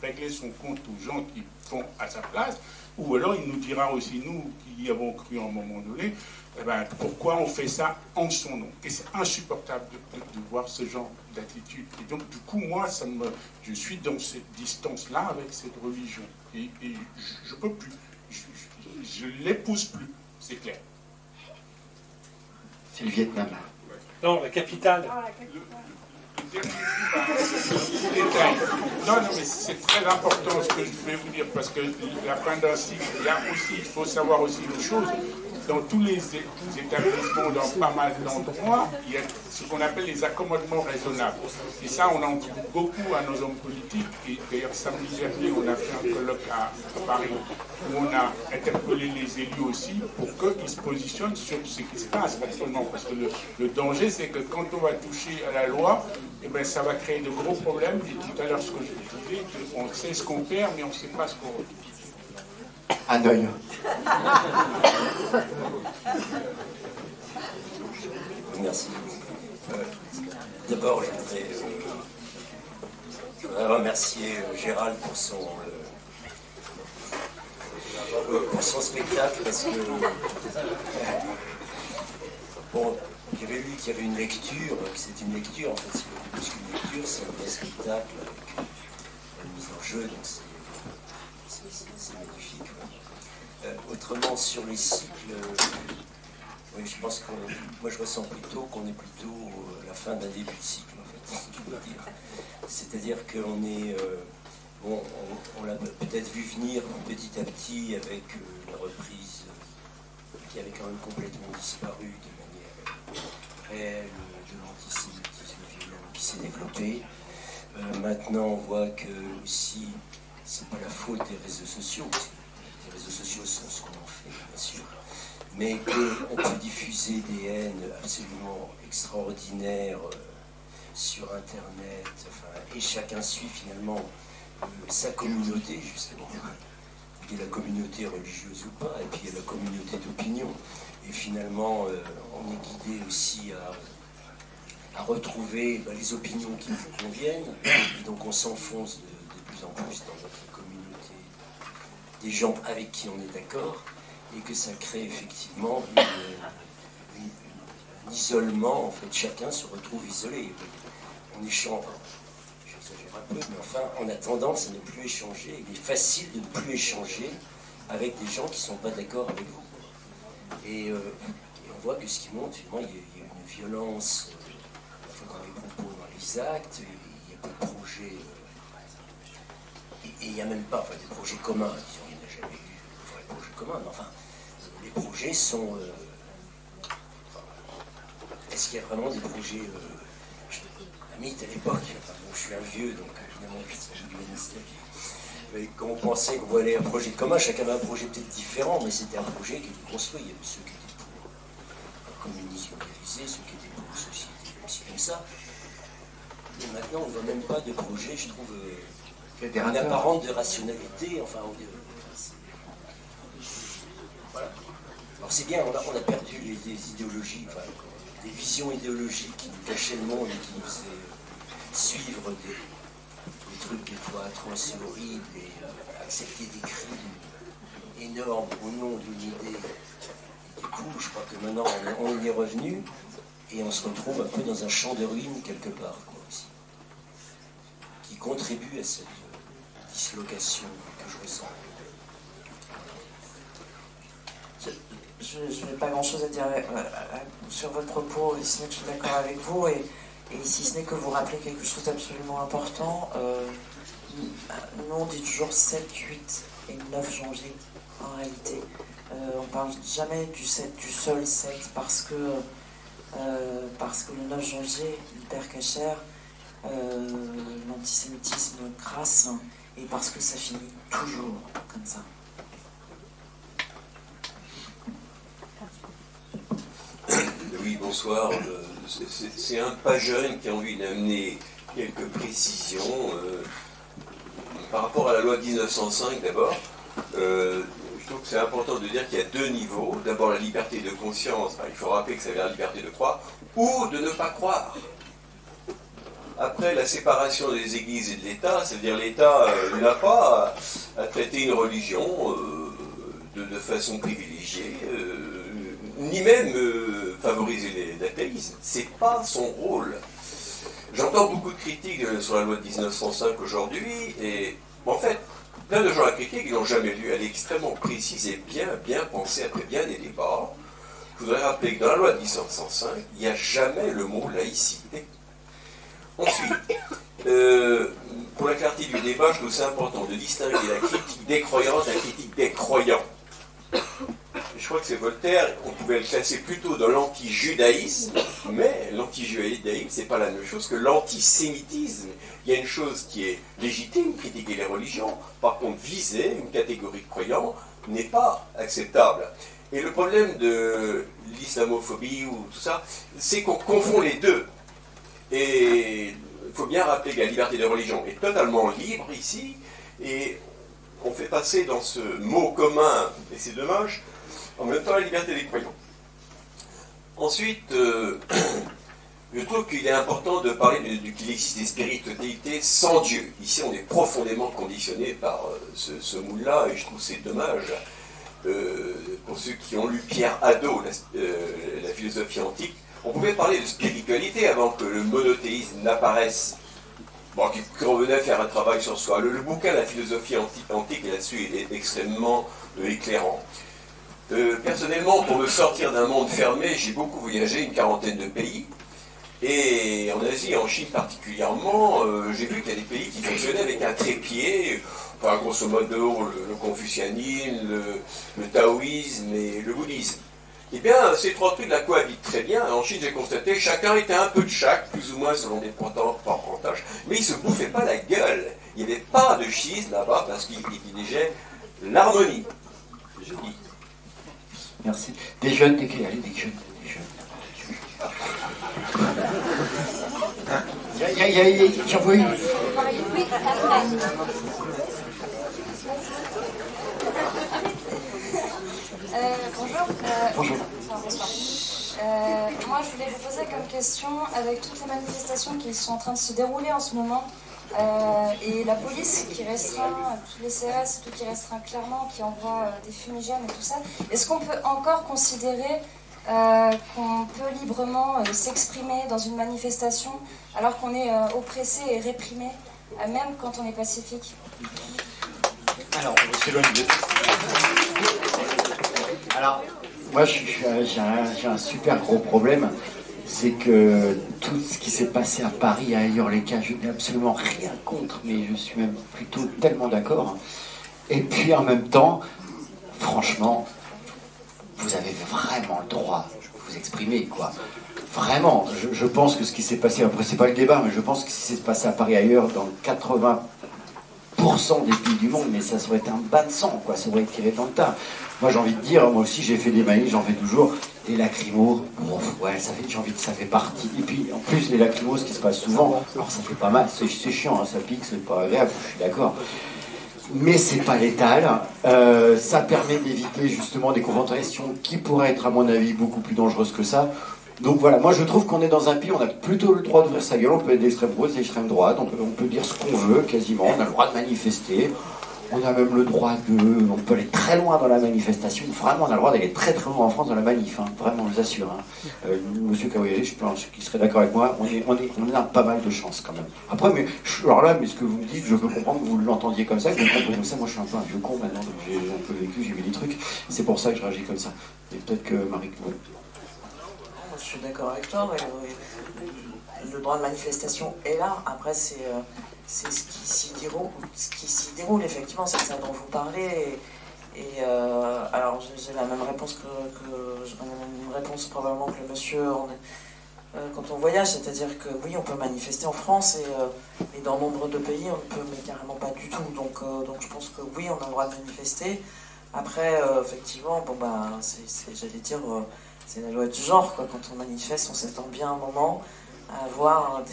régler son compte aux gens qui font à sa place, ou alors il nous dira aussi, nous, qui y avons cru à un moment donné, eh ben, pourquoi on fait ça en son nom. Et c'est insupportable de, de, de voir ce genre d'attitude. Et donc, du coup, moi, ça me, je suis dans cette distance-là avec cette religion. Et, et je ne peux plus. Je ne l'épouse plus, c'est clair. C'est le Vietnam. Non, la capitale. Ah, la capitale. Non, non, mais c'est très important ce que je vais vous dire, parce que la fin d'un cycle, là aussi, il faut savoir aussi une chose. Dans tous les établissements, dans pas mal d'endroits, il y a ce qu'on appelle les accommodements raisonnables. Et ça, on en trouve beaucoup à nos hommes politiques. Et d'ailleurs, samedi dernier, on a fait un colloque à Paris où on a interpellé les élus aussi pour qu'ils se positionnent sur ce qui se passe actuellement. Parce que le, le danger, c'est que quand on va toucher à la loi, eh ben, ça va créer de gros problèmes. Et tout à l'heure, ce que je vous disais, on sait ce qu'on perd, mais on ne sait pas ce qu'on retrouve. Un œil. Merci. Euh, D'abord, je voudrais, euh, je voudrais remercier euh, Gérald pour son, euh, euh, pour son spectacle, parce que euh, bon, j'avais vu qu'il y avait une lecture, c'est une lecture en fait, c'est plus qu'une lecture, c'est un vrai spectacle avec une mise en jeu, donc c'est C'est magnifique. Euh, autrement, sur les cycles, euh, oui, je pense que moi je ressens plutôt qu'on est plutôt à la fin d'un début de cycle, en fait, je veux dire. C'est-à-dire qu'on est, euh, bon, on, on l'a peut-être vu venir petit à petit avec euh, la reprise euh, qui avait quand même complètement disparu de manière réelle de l'antisémitisme violent qui s'est développé. Euh, maintenant, on voit que aussi. C'est pas la faute des réseaux sociaux. Les réseaux sociaux sont ce qu'on en fait, bien sûr. Mais qu'on peut diffuser des haines absolument extraordinaires sur Internet. Enfin, et chacun suit finalement euh, sa communauté, justement. Il y a la communauté religieuse ou pas, et puis il y a la communauté d'opinion. Et finalement, euh, on est guidé aussi à... à retrouver bah, les opinions qui nous conviennent. Et donc on s'enfonce de, de plus en plus dans notre communauté, des gens avec qui on est d'accord, et que ça crée effectivement une, une, une, un isolement. En fait, chacun se retrouve isolé. On échange, j'exagère un peu, mais enfin, on a tendance à ne plus échanger. Il est facile de ne plus échanger avec des gens qui ne sont pas d'accord avec vous. Et, euh, et on voit que ce qui monte, finalement, il y a, il y a une violence... dans les propos, dans les actes, il n'y a pas de projet, euh, et il n'y a même pas enfin, de projet commun, disons, il n'y en a jamais eu de vrai projet commun, mais enfin, les projets sont... Euh, enfin, est-ce qu'il y a vraiment des projets... Euh, un mythe à l'époque, enfin, bon, je suis un vieux, donc évidemment, je suis un humaniste, mais quand on pensait qu'on voulait un projet commun, chacun avait un projet peut-être différent, mais c'était un projet qui était construit, il y avait ceux qui étaient pour le communisme organisé, ceux qui étaient pour le société. C'est comme ça. Et maintenant, on ne voit même pas de projet, je trouve, euh, une apparente de rationalité. Enfin, on, euh, voilà. Alors c'est bien, on a, on a perdu les, les idéologies, enfin, des visions idéologiques qui nous cachaient le monde et qui nous faisaient euh, suivre des, des trucs des fois atroces et horribles et euh, accepter des crimes énormes au nom d'une idée. Et du coup, je crois que maintenant, on, on y est revenu. Et on se retrouve un peu dans un champ de ruines quelque part, quoi, aussi, qui contribue à cette euh, dislocation que je ressens. Je, je n'ai pas grand-chose à dire euh, sur votre propos, si ce n'est que je suis d'accord avec vous, et, et si ce n'est que vous rappelez quelque chose d'absolument important, euh, nous on dit toujours sept, huit et neuf janvier, en réalité. Euh, on ne parle jamais du sept, du seul sept, parce que... Euh, parce que le neuf janvier, l'hyper cachère, euh, l'antisémitisme crasse, et parce que ça finit toujours comme ça. Oui, bonsoir. Euh, C'est un pas jeune qui a envie d'amener quelques précisions euh, par rapport à la loi mille neuf cent cinq d'abord. Euh, Donc c'est important de dire qu'il y a deux niveaux. D'abord la liberté de conscience, il faut rappeler que ça veut dire la liberté de croire, ou de ne pas croire. Après la séparation des églises et de l'État, c'est-à-dire l'État euh, n'a pas à, à traiter une religion euh, de, de façon privilégiée, euh, ni même euh, favoriser l'athéisme. C'est pas son rôle. J'entends beaucoup de critiques sur la loi de mille neuf cent cinq aujourd'hui, et en fait, plein de gens à critiquer qui n'ont jamais lu, elle est extrêmement précise et bien, bien pensée après bien des débats. Je voudrais rappeler que dans la loi de mille sept cent cinq, il n'y a jamais le mot laïcité. Ensuite, euh, pour la clarté du débat, je trouve c'est important de distinguer la critique des croyances de la critique des croyants. Je crois que c'est Voltaire, on pouvait le classer plutôt dans l'anti-judaïsme, mais l'anti-judaïsme, c'est pas la même chose que l'antisémitisme. Il y a une chose qui est légitime, critiquer les religions, par contre viser une catégorie de croyants n'est pas acceptable. Et le problème de l'islamophobie ou tout ça, c'est qu'on confond les deux. Et il faut bien rappeler que la liberté de religion est totalement libre ici, et on fait passer dans ce mot commun, et c'est dommage, en même temps la liberté des croyants. Ensuite, euh, je trouve qu'il est important de parler de, de, de l'existence de spiritualité sans Dieu. Ici, on est profondément conditionné par euh, ce, ce moule-là, et je trouve que c'est dommage. Euh, pour ceux qui ont lu Pierre Hadot, la, euh, la philosophie antique, on pouvait parler de spiritualité avant que le monothéisme n'apparaisse. Bon, qui revenait faire un travail sur soi. Le, le bouquin La philosophie antique, antique là-dessus, il est extrêmement euh, éclairant. Euh, personnellement, pour me sortir d'un monde fermé, j'ai beaucoup voyagé, une quarantaine de pays. Et en Asie, en Chine particulièrement, euh, j'ai vu qu'il y a des pays qui fonctionnaient avec un trépied, enfin grosso modo le, le confucianisme, le, le taoïsme et le bouddhisme. Eh bien, ces trois trucs là cohabitent très bien. En Chine, j'ai constaté que chacun était un peu de chaque, plus ou moins selon des pourcentages, mais ils ne se bouffaient pas la gueule. Il n'y avait pas de schisme là-bas parce qu'ils privilégiaient l'harmonie. Je dis. Merci. Des jeunes, des jeunes, allez, des jeunes. J'en vois une. Euh, bonjour. Euh, bonjour. Euh, moi, je voulais vous poser comme question, avec toutes les manifestations qui sont en train de se dérouler en ce moment, euh, et la police qui restreint, tous les C R S, tout qui restreint clairement, qui envoie euh, des fumigènes et tout ça, est-ce qu'on peut encore considérer Euh, qu'on peut librement euh, s'exprimer dans une manifestation alors qu'on est euh, oppressé et réprimé, euh, même quand on est pacifique? Alors, on s'éloigne de... Alors, moi j'ai un, un super gros problème, c'est que tout ce qui s'est passé à Paris, à Ailleurs-les-Cas, je n'ai absolument rien contre, mais je suis même plutôt tellement d'accord. Et puis en même temps, franchement... Vous avez vraiment le droit de vous exprimer, quoi. Vraiment, je, je pense que ce qui s'est passé, après c'est pas le débat, mais je pense que ce qui s'est passé à Paris ailleurs, dans quatre-vingts pour cent des pays du monde, mais ça serait un bain de sang, quoi, ça aurait tiré dans le tas. Moi j'ai envie de dire, moi aussi j'ai fait des manifs, j'en fais toujours, des lacrymos, bon, ouais, ça fait, j'ai envie de, ça fait partie. Et puis en plus, les lacrymos, ce qui se passe souvent, alors ça fait pas mal, c'est chiant, hein, ça pique, c'est pas agréable, je suis d'accord. Mais c'est pas létal, euh, ça permet d'éviter justement des confrontations qui pourraient être à mon avis beaucoup plus dangereuses que ça. Donc voilà, moi je trouve qu'on est dans un pays où on a plutôt le droit d'ouvrir sa gueule, on peut être d'extrême droite, d'extrême droite, on peut, on peut dire ce qu'on veut quasiment, on a le droit de manifester, on a même le droit de... on peut aller très loin dans la manifestation, vraiment on a le droit d'aller très très loin en France dans la manif, hein. Vraiment je vous assure. Hein. Euh, monsieur Kawaii, je pense qu'il serait d'accord avec moi, on, est, on, est, on a pas mal de chance quand même. Après, mais alors là, mais ce que vous me dites, je peux comprendre que vous l'entendiez comme ça, que vous le comprenez comme ça, moi je suis un peu un vieux con maintenant, donc j'ai un peu vécu, j'ai vu des trucs, c'est pour ça que je réagis comme ça. Et peut-être que Marie... Ouais. Je suis d'accord avec toi, mais le droit de manifestation est là, après c'est... Euh... C'est ce qui s'y déroule, ce qui s'y déroule, effectivement, c'est ça dont vous parlez. Et, et euh, alors, j'ai la même réponse que, que j'ai la même réponse probablement que le monsieur on est, euh, quand on voyage, c'est-à-dire que oui, on peut manifester en France et, euh, et dans nombre de pays, on ne peut, mais carrément pas du tout. Donc, euh, donc, je pense que oui, on a le droit de manifester. Après, euh, effectivement, bon bah, c'est, c'est, j'allais dire, euh, c'est la loi du genre, quoi. Quand on manifeste, on s'attend bien un moment à avoir des...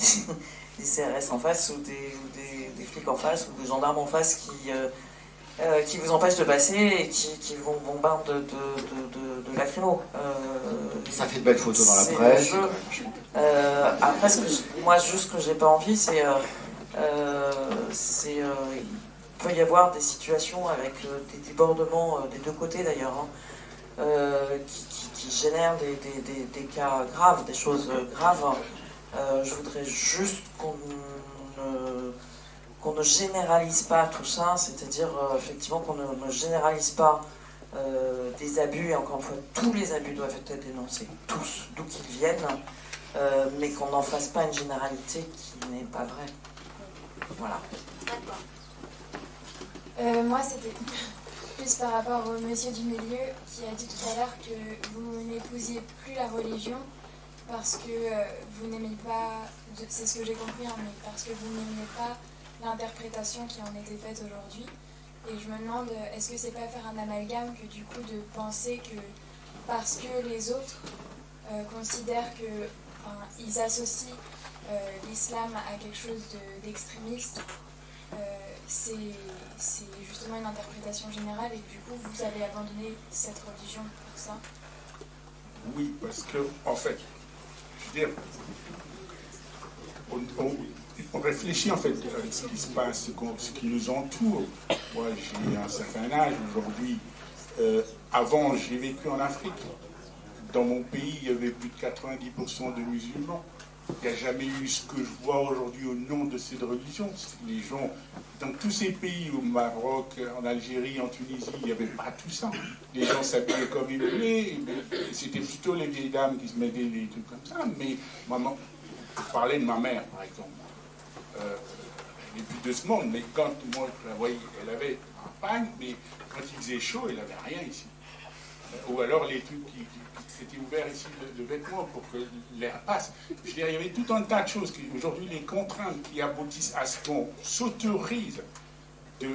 des C R S en face ou des, ou des, des flics en face ou des gendarmes en face qui, euh, qui vous empêchent de passer et qui, qui vous bombardent de, de, de, de, de lacrymo. Euh, Ça fait de belles photos dans la presse. Euh, après, ce que je, moi, juste que j'ai pas envie, c'est... Euh, euh, c'est euh, il peut y avoir des situations avec euh, des débordements euh, des deux côtés d'ailleurs, hein, euh, qui, qui, qui génèrent des, des, des, des cas graves, des choses euh, graves. Hein. Euh, je voudrais juste qu'on ne, qu'on ne généralise pas tout ça, c'est-à-dire euh, effectivement qu'on ne, ne généralise pas euh, des abus, et encore une fois, tous les abus doivent être dénoncés, tous, d'où qu'ils viennent, euh, mais qu'on n'en fasse pas une généralité qui n'est pas vraie. Voilà. D'accord. Euh, moi, c'était plus par rapport au monsieur du milieu qui a dit tout à l'heure que vous n'épousiez plus la religion parce que euh, vous n'aimez pas, c'est ce que j'ai compris, hein, mais parce que vous n'aimez pas l'interprétation qui en était faite aujourd'hui. Et je me demande, est-ce que c'est pas faire un amalgame que du coup de penser que parce que les autres euh, considèrent que, enfin, ils associent euh, l'islam à quelque chose d'extrémiste, de, euh, c'est justement une interprétation générale et du coup vous avez abandonné cette religion pour ça? Oui, parce que en fait, je veux dire, on, on... on réfléchit en fait à ce qui se passe, ce qui nous entoure. Moi, j'ai un certain âge aujourd'hui. Euh, avant, j'ai vécu en Afrique. Dans mon pays, il y avait plus de quatre-vingt-dix pour cent de musulmans. Il n'y a jamais eu ce que je vois aujourd'hui au nom de cette religion. Les gens, dans tous ces pays, au Maroc, en Algérie, en Tunisie, il n'y avait pas tout ça. Les gens s'habillaient comme ils voulaient. C'était plutôt les vieilles dames qui se mettaient des trucs comme ça. Mais maman, je parlais de ma mère, par exemple. Euh, elle n'est plus de ce monde, mais quand moi je la voyais, elle avait un pagne, mais quand il faisait chaud, elle n'avait rien ici. Euh, ou alors les trucs qui, qui, qui étaient ouverts ici de, de vêtements pour que l'air passe. Je veux dire, il y avait tout un tas de choses. Aujourd'hui, les contraintes qui aboutissent à ce qu'on s'autorise de,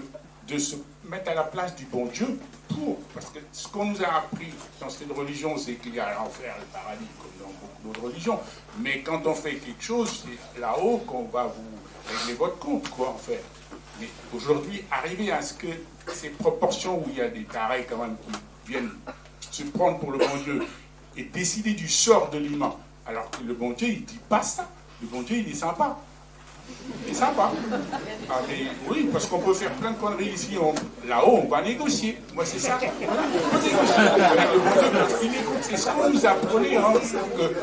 de se mettre à la place du bon Dieu pour. Parce que ce qu'on nous a appris dans cette religion, c'est qu'il y a l'enfer, le paradis, comme dans beaucoup d'autres religions. Mais quand on fait quelque chose, c'est là-haut qu'on va vous. Réglez votre compte, quoi, en fait. Mais aujourd'hui, arriver à ce que ces proportions où il y a des tarés, quand même, qui viennent se prendre pour le bon Dieu et décider du sort de l'humain, alors que le bon Dieu, il dit pas ça. Le bon Dieu, il est sympa. Il est sympa. Ah, mais oui, parce qu'on peut faire plein de conneries ici. On... Là-haut, on va négocier. Moi, c'est ça. Voilà, on va négocier. Le bon Dieu, il écoute. C'est ça qu'on nous apprenait, hein, que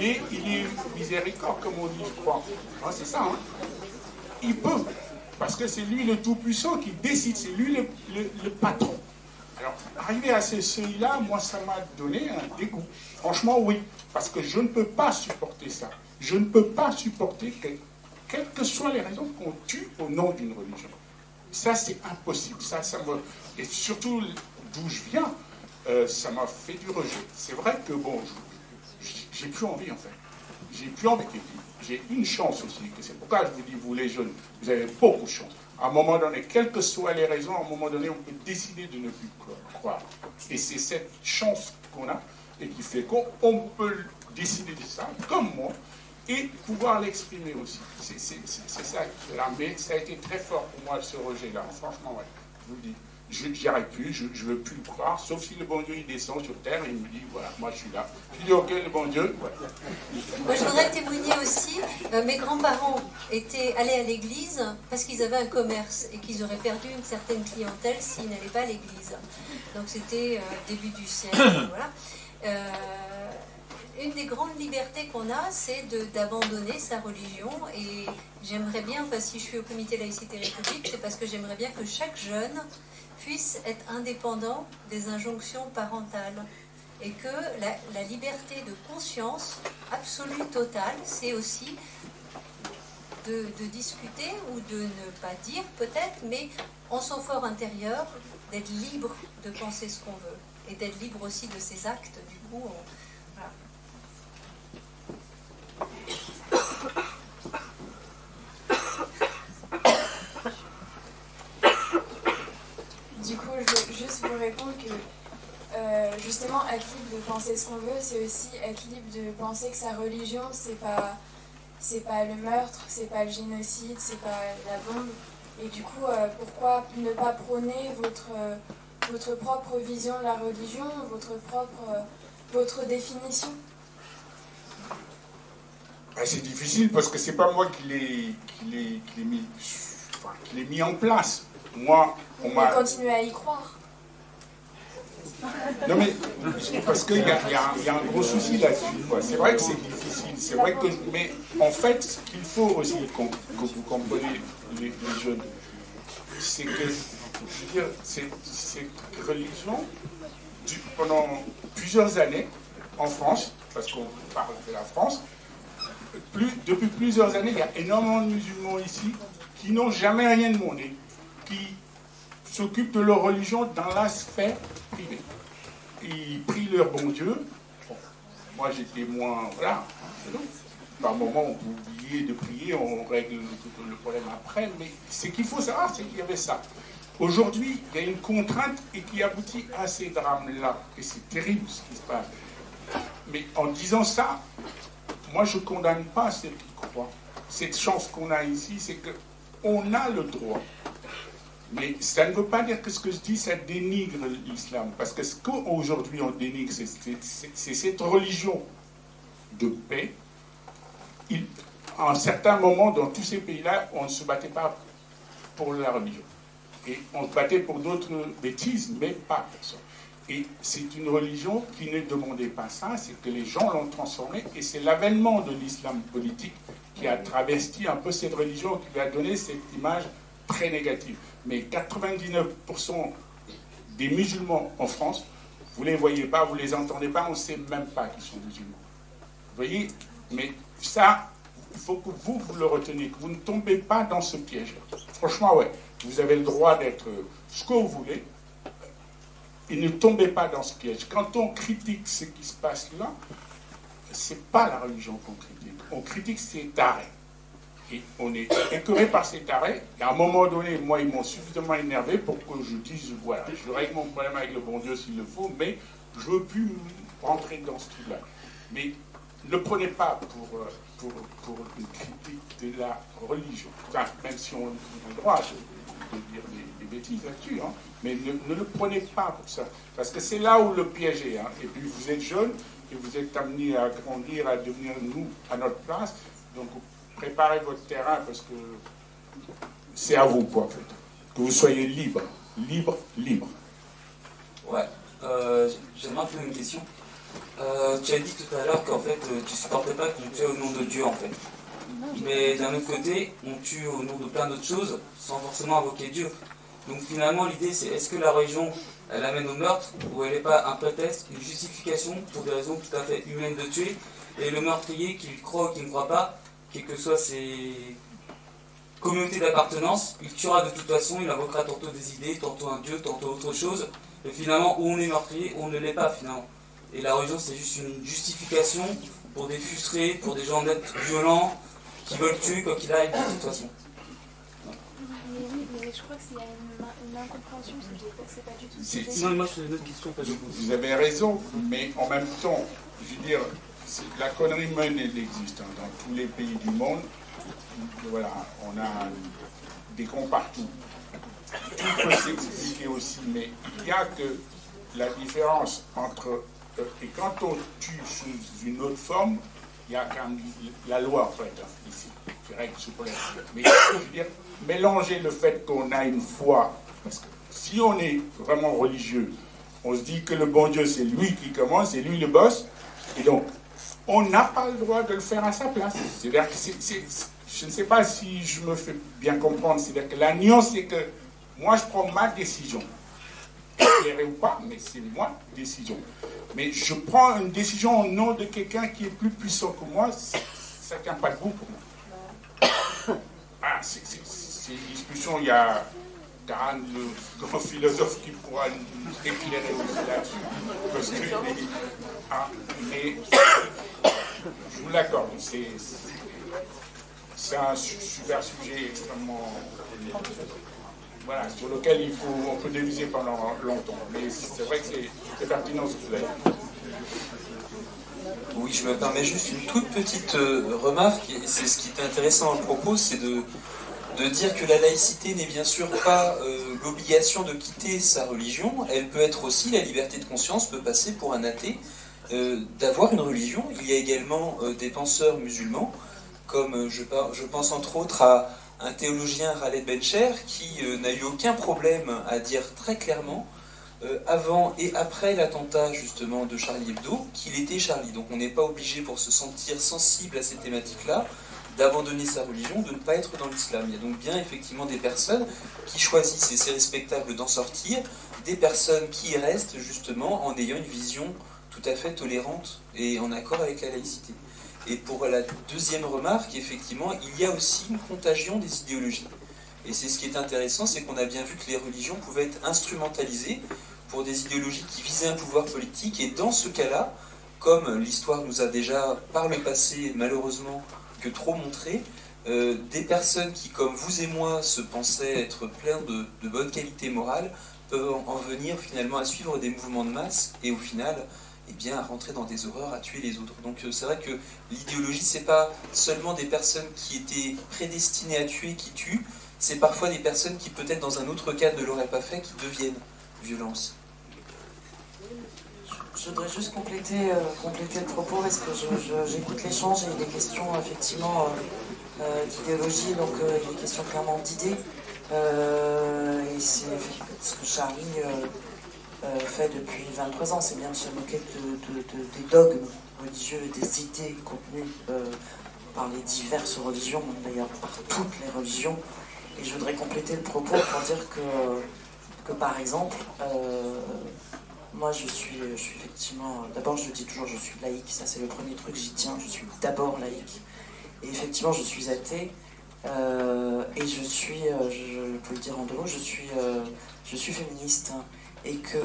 il est, il est miséricorde, comme on dit, je crois. Hein, c'est ça, hein. Il peut, parce que c'est lui le tout-puissant qui décide, c'est lui le, le, le patron. Alors, arriver à ce seuil-là, moi, ça m'a donné un dégoût. Franchement, oui, parce que je ne peux pas supporter ça. Je ne peux pas supporter que, quelles que soient les raisons qu'on tue au nom d'une religion. Ça, c'est impossible. Ça, ça me... Et surtout, d'où je viens, euh, ça m'a fait du rejet. C'est vrai que, bon, j'ai plus envie, en fait. J'ai plus envie. J'ai une chance aussi, c'est pourquoi je vous dis, vous les jeunes, vous avez beaucoup de chance. À un moment donné, quelles que soient les raisons, à un moment donné, on peut décider de ne plus croire. Et c'est cette chance qu'on a et qui fait qu'on peut décider de ça, comme moi, et pouvoir l'exprimer aussi. C'est ça qui est là. Mais ça a été très fort pour moi, ce rejet-là. Franchement, ouais, je vous le dis. J'y arrive plus, je ne veux plus le croire, sauf si le bon Dieu il descend sur terre et il me dit voilà, moi je suis là. Je dis ok, le bon Dieu, voilà. Moi je voudrais témoigner aussi, euh, mes grands-parents étaient allés à l'église parce qu'ils avaient un commerce et qu'ils auraient perdu une certaine clientèle s'ils n'allaient pas à l'église. Donc c'était euh, début du siècle, voilà. Euh, une des grandes libertés qu'on a, c'est d'abandonner sa religion. Et j'aimerais bien, enfin si je suis au Comité Laïcité République, c'est parce que j'aimerais bien que chaque jeune puisse être indépendant des injonctions parentales et que la, la liberté de conscience absolue, totale, c'est aussi de, de discuter ou de ne pas dire peut-être, mais en son fort intérieur, d'être libre de penser ce qu'on veut et d'être libre aussi de ses actes. Du coup, on, voilà. Du coup, je veux juste vous répondre que, euh, justement, être libre de penser ce qu'on veut, c'est aussi être libre de penser que sa religion, c'est pas, c'est pas le meurtre, c'est pas le génocide, c'est pas la bombe. Et du coup, euh, pourquoi ne pas prôner votre, euh, votre propre vision de la religion, votre propre, euh, votre définition? Ben, c'est difficile parce que c'est pas moi qui l'ai, qui l'ai, qui l'ai mis, enfin, qui l'ai mis en place. Moi, on m'a... continuer à y croire. Non mais, parce qu'il y, y, y a un gros souci là-dessus, quoi. C'est vrai que c'est difficile, c'est vrai que... Mais en fait, ce qu'il faut aussi, que vous comprenez, les, les jeunes, c'est que je veux dire, cette, cette religion, du, pendant plusieurs années, en France, parce qu'on parle de la France, plus, depuis plusieurs années, il y a énormément de musulmans ici qui n'ont jamais rien demandé, qui s'occupent de leur religion dans la sphère privée. Ils prient leur bon Dieu. Bon, moi, j'étais moins... Voilà, c'est long. Par moment, on peut oublier de prier, on règle le problème après, mais ce qu'il faut savoir, c'est qu'il y avait ça. Aujourd'hui, il y a une contrainte et qui aboutit à ces drames-là. Et c'est terrible ce qui se passe. Mais en disant ça, moi, je ne condamne pas ceux qui croient. Cette chance qu'on a ici, c'est qu'on a le droit. Mais ça ne veut pas dire que ce que je dis, ça dénigre l'islam. Parce que ce qu'aujourd'hui on dénigre, c'est cette religion de paix. Il, en certains moments, dans tous ces pays-là, on ne se battait pas pour la religion. Et on se battait pour d'autres bêtises, mais pas pour ça. Et c'est une religion qui ne demandait pas ça, c'est que les gens l'ont transformée. Et c'est l'avènement de l'islam politique qui a travesti un peu cette religion, qui lui a donné cette image très négative. Mais quatre-vingt-dix-neuf pour cent des musulmans en France, vous ne les voyez pas, vous ne les entendez pas, on ne sait même pas qu'ils sont musulmans. Vous voyez? Mais ça, il faut que vous, vous le reteniez, que vous ne tombez pas dans ce piège-là. Franchement, ouais, vous avez le droit d'être ce que vous voulez, et ne tombez pas dans ce piège. Quand on critique ce qui se passe là, c'est pas la religion qu'on critique. On critique cet arrêt. Et on est écœuré par cet arrêt. Et à un moment donné, moi, ils m'ont suffisamment énervé pour que je dise, voilà, je règle mon problème avec le bon Dieu s'il le faut, mais je veux plus rentrer dans ce truc-là. Mais ne le prenez pas pour, pour, pour une critique de la religion. Enfin, même si on a le droit de, de dire des, des bêtises là-dessus, hein, mais ne, ne le prenez pas pour ça. Parce que c'est là où le piège est. Hein. Et puis vous êtes jeune et vous êtes amené à grandir, à devenir nous, à notre place. Donc préparez votre terrain parce que c'est à vous, quoi, en fait. Que vous soyez libre, libre, libre. Ouais, euh, j'aimerais faire une question. Euh, tu as dit tout à l'heure qu'en fait euh, tu ne supportais pas qu'on tue au nom de Dieu en fait. Mais d'un autre côté, on tue au nom de plein d'autres choses sans forcément invoquer Dieu. Donc finalement l'idée c'est est-ce que la religion elle amène au meurtre ou elle n'est pas un prétexte, une justification pour des raisons tout à fait humaines de tuer et le meurtrier qu'il croit ou qu'il ne croit pas, quelles que soient ses communautés d'appartenance, il tuera de toute façon, il invoquera tantôt des idées, tantôt un Dieu, tantôt autre chose. Et finalement où on est meurtrier ou on ne l'est pas finalement. Et la religion, c'est juste une justification pour des frustrés, pour des gens d'être violents, qui veulent tuer quoi qu'il aille, de toute façon. Mais oui, mais je crois que s'il y a une, une incompréhension, c'est pas du tout... Si, si, non, moi, c'est une autre question. Pas vous avez raison, mais en même temps, je veux dire, la connerie humaine, elle existe. Hein, dans tous les pays du monde, voilà, on a des cons partout. Tout peut s'expliquer aussi, mais il n'y a que la différence entre... Et quand on tue sous une autre forme, il y a quand même la loi, en fait, ici, qui règle ce problème. Mais je veux dire, mélanger le fait qu'on a une foi, parce que si on est vraiment religieux, on se dit que le bon Dieu, c'est lui qui commence, c'est lui le boss, et donc, on n'a pas le droit de le faire à sa place. C'est-à-dire que, c'est, c'est, je ne sais pas si je me fais bien comprendre, c'est-à-dire que la nuance, c'est que moi, je prends ma décision. Éclairé ou pas, mais c'est moi, décision. Mais je prends une décision au nom de quelqu'un qui est plus puissant que moi, ça ne tient pas debout pour moi. Ah, c'est une discussion, il y a Karan, le grand philosophe, qui pourra nous éclairer aussi là-dessus. Parce que, ah, mais, je vous l'accorde, c'est un super sujet extrêmement... Voilà, sur lequel il faut, on peut diviser pendant longtemps. Mais c'est vrai que c'est pertinent ce que vous avez dit. Oui, je me permets juste une toute petite euh, remarque. C'est ce qui est intéressant à propos, c'est de, de dire que la laïcité n'est bien sûr pas euh, l'obligation de quitter sa religion. Elle peut être aussi, la liberté de conscience peut passer pour un athée, euh, d'avoir une religion. Il y a également euh, des penseurs musulmans, comme euh, je, par, je pense entre autres à... un théologien, Khaled Bencher, qui euh, n'a eu aucun problème à dire très clairement, euh, avant et après l'attentat justement de Charlie Hebdo, qu'il était Charlie. Donc on n'est pas obligé, pour se sentir sensible à ces thématiques-là, d'abandonner sa religion, de ne pas être dans l'islam. Il y a donc bien effectivement des personnes qui choisissent, et c'est respectable d'en sortir, des personnes qui restent justement en ayant une vision tout à fait tolérante et en accord avec la laïcité. Et pour la deuxième remarque, effectivement, il y a aussi une contagion des idéologies. Et c'est ce qui est intéressant, c'est qu'on a bien vu que les religions pouvaient être instrumentalisées pour des idéologies qui visaient un pouvoir politique. Et dans ce cas-là, comme l'histoire nous a déjà, par le passé, malheureusement, que trop montré, euh, des personnes qui, comme vous et moi, se pensaient être pleines de, de bonnes qualités morales, peuvent en venir finalement à suivre des mouvements de masse et au final, eh bien, à rentrer dans des horreurs, à tuer les autres. Donc c'est vrai que l'idéologie, c'est pas seulement des personnes qui étaient prédestinées à tuer qui tuent, c'est parfois des personnes qui, peut-être dans un autre cadre, ne l'auraient pas fait, qui deviennent violentes. Je voudrais juste compléter, euh, compléter le propos parce que j'écoute l'échange et il est question effectivement euh, euh, d'idéologie, donc euh, il est question clairement d'idées. Euh, et c'est ce que Charlie euh, euh, fait depuis vingt-trois ans, c'est bien de se moquer de, de, de, des dogmes religieux, des idées contenues euh, par les diverses religions, d'ailleurs par toutes les religions. Et je voudrais compléter le propos pour dire que, que par exemple, euh, moi, je suis, je suis effectivement... D'abord, je dis toujours, je suis laïque. Ça, c'est le premier truc, j'y tiens. Je suis d'abord laïque. Et effectivement, je suis athée. Euh, et je suis, je peux le dire en deux mots, je suis, euh, je suis féministe. Et que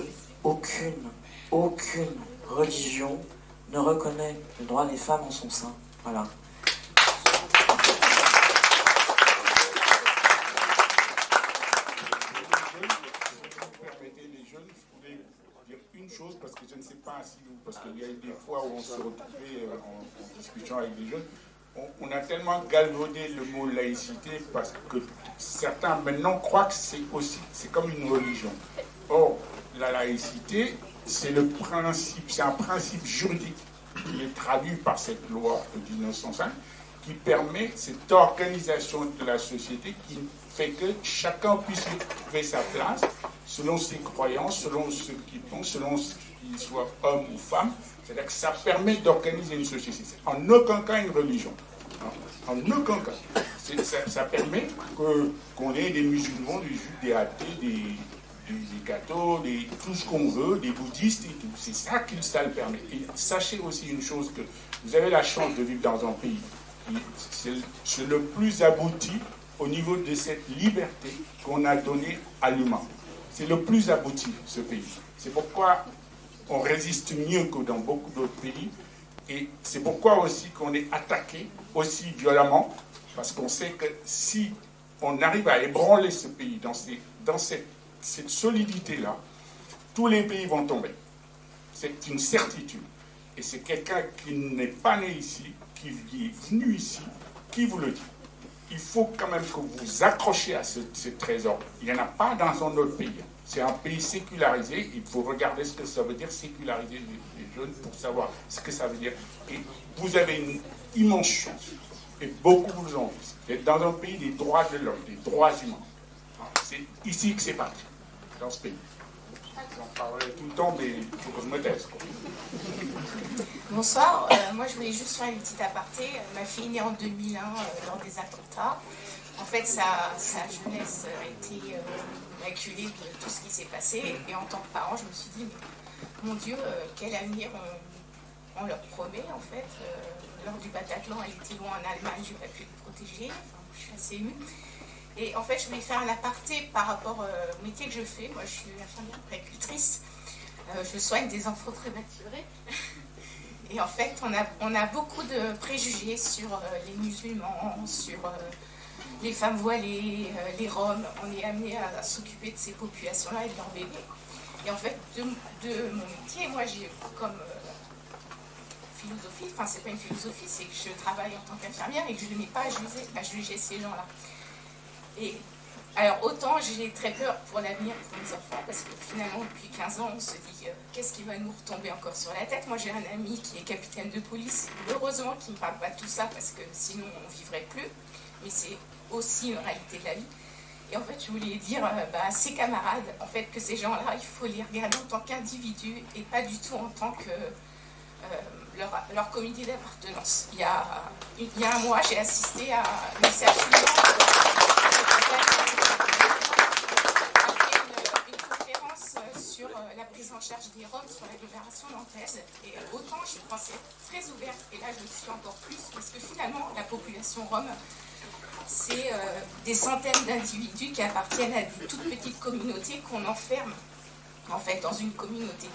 aucune, aucune religion ne reconnaît le droit des femmes en son sein. Voilà. Parce que je ne sais pas si vous, parce qu'il y a eu des fois où on se retrouvait euh, en, en discussion avec des jeunes, on, on a tellement galvaudé le mot laïcité parce que certains maintenant croient que c'est aussi, c'est comme une religion. Or, la laïcité, c'est le principe, c'est un principe juridique qui est traduit par cette loi de mille neuf cent cinq qui permet cette organisation de la société qui fait que chacun puisse trouver sa place selon ses croyances, selon ce qu'il pense, selon qu'il soit homme ou femme. C'est-à-dire que ça permet d'organiser une société. C'est en aucun cas une religion. En aucun cas. Ça, ça permet que, qu'on ait des musulmans, des juifs, des athées, des, des, des cathos, des, tout ce qu'on veut, des bouddhistes et tout. C'est ça que ça le permet. Et sachez aussi une chose, que vous avez la chance de vivre dans un pays qui c'est le plus abouti au niveau de cette liberté qu'on a donnée à l'humain. C'est le plus abouti, ce pays. C'est pourquoi on résiste mieux que dans beaucoup d'autres pays. Et c'est pourquoi aussi qu'on est attaqué aussi violemment. Parce qu'on sait que si on arrive à ébranler ce pays, dans, ces, dans cette, cette solidité-là, tous les pays vont tomber. C'est une certitude. Et c'est quelqu'un qui n'est pas né ici, qui est venu ici, qui vous le dit. Il faut quand même que vous vous accrochiez à ce, ce trésor. Il n'y en a pas dans un autre pays. C'est un pays sécularisé. Il faut regarder ce que ça veut dire, séculariser les, les jeunes, pour savoir ce que ça veut dire. Et vous avez une immense chance. Et beaucoup vous en disent. Vous êtes dans un pays des droits de l'homme, des droits humains. C'est ici que c'est parti, dans ce pays. On parlait tout le temps, mais il faut que je me taise, quoi. Bonsoir, euh, moi je voulais juste faire une petite aparté. Ma fille est née en deux mille un euh, lors des attentats. En fait, sa, sa jeunesse a été euh, acculée de tout ce qui s'est passé. Et en tant que parent, je me suis dit, mais, mon Dieu, euh, quel avenir on, on leur promet, en fait. Euh, lors du Bataclan, elle était loin en Allemagne, je n'ai pas pu le protéger. Enfin, je suis assez émue. Et en fait, je voulais faire un aparté par rapport euh, au métier que je fais. Moi, je suis infirmière puéricultrice. Euh, je soigne des enfants prématurés. Et en fait, on a, on a beaucoup de préjugés sur euh, les musulmans, sur euh, les femmes voilées, euh, les Roms. On est amené à, à s'occuper de ces populations-là et de leurs bébés. Et en fait, de, de mon métier, moi, j'ai comme euh, philosophie, enfin, c'est pas une philosophie, c'est que je travaille en tant qu'infirmière et que je ne mets pas à juger, à juger ces gens-là. Et alors, autant j'ai très peur pour l'avenir pour mes enfants, parce que finalement, depuis quinze ans, on se dit euh, qu'est-ce qui va nous retomber encore sur la tête. Moi, j'ai un ami qui est capitaine de police, heureusement qu'il ne me parle pas de tout ça, parce que sinon, on ne vivrait plus. Mais c'est aussi une réalité de la vie. Et en fait, je voulais dire euh, bah, à ses camarades, en fait, que ces gens-là, il faut les regarder en tant qu'individus et pas du tout en tant que... Euh, leur, leur comité d'appartenance. Il, il y a un mois, j'ai assisté à une séance de sur la prise en charge des Roms sur la libération nantaise, et autant je pensais très ouverte, et là je le suis encore plus, parce que finalement la population Rome, c'est euh, des centaines d'individus qui appartiennent à des toutes petites communautés qu'on enferme en fait dans une communauté.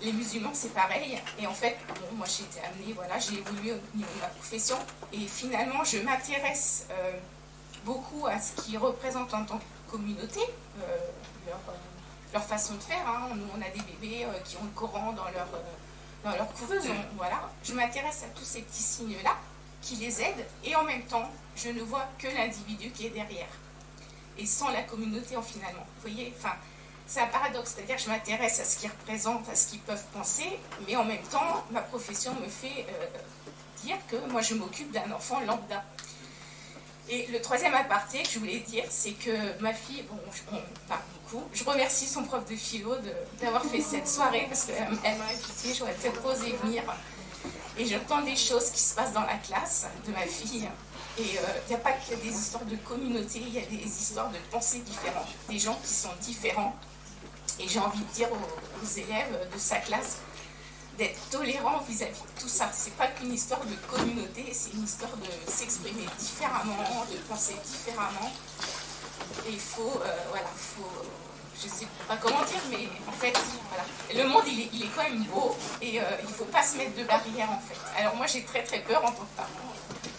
Les musulmans c'est pareil, et en fait bon, moi j'ai été amenée, voilà, j'ai évolué au niveau de ma profession, et finalement je m'intéresse euh, beaucoup à ce qu'ils représentent en tant que communauté, euh, leur euh, leur façon de faire, hein. Nous on a des bébés euh, qui ont le Coran dans leur, euh, dans leur couveuse, voilà. Je m'intéresse à tous ces petits signes-là qui les aident, et en même temps, je ne vois que l'individu qui est derrière, et sans la communauté en finalement. Vous voyez, enfin, c'est un paradoxe, c'est-à-dire je m'intéresse à ce qu'ils représentent, à ce qu'ils peuvent penser, mais en même temps, ma profession me fait euh, dire que moi je m'occupe d'un enfant lambda. Et le troisième aparté que je voulais dire, c'est que ma fille, bon, on parle beaucoup, je remercie son prof de philo d'avoir fait cette soirée, parce qu'elle m'a invitée, j'aurais peut-être osé venir. Et j'entends des choses qui se passent dans la classe de ma fille. Et il euh, n'y a pas que des histoires de communauté, il y a des histoires de pensées différentes, des gens qui sont différents. Et j'ai envie de dire aux, aux élèves de sa classe d'être tolérant vis-à-vis de tout ça. C'est pas qu'une histoire de communauté, c'est une histoire de s'exprimer différemment, de penser différemment. Et il faut, euh, voilà, faut, je sais pas comment dire, mais en fait, voilà. Le monde, il est, il est quand même beau, et euh, il faut pas se mettre de barrières, en fait. Alors moi, j'ai très très peur en tant que parent.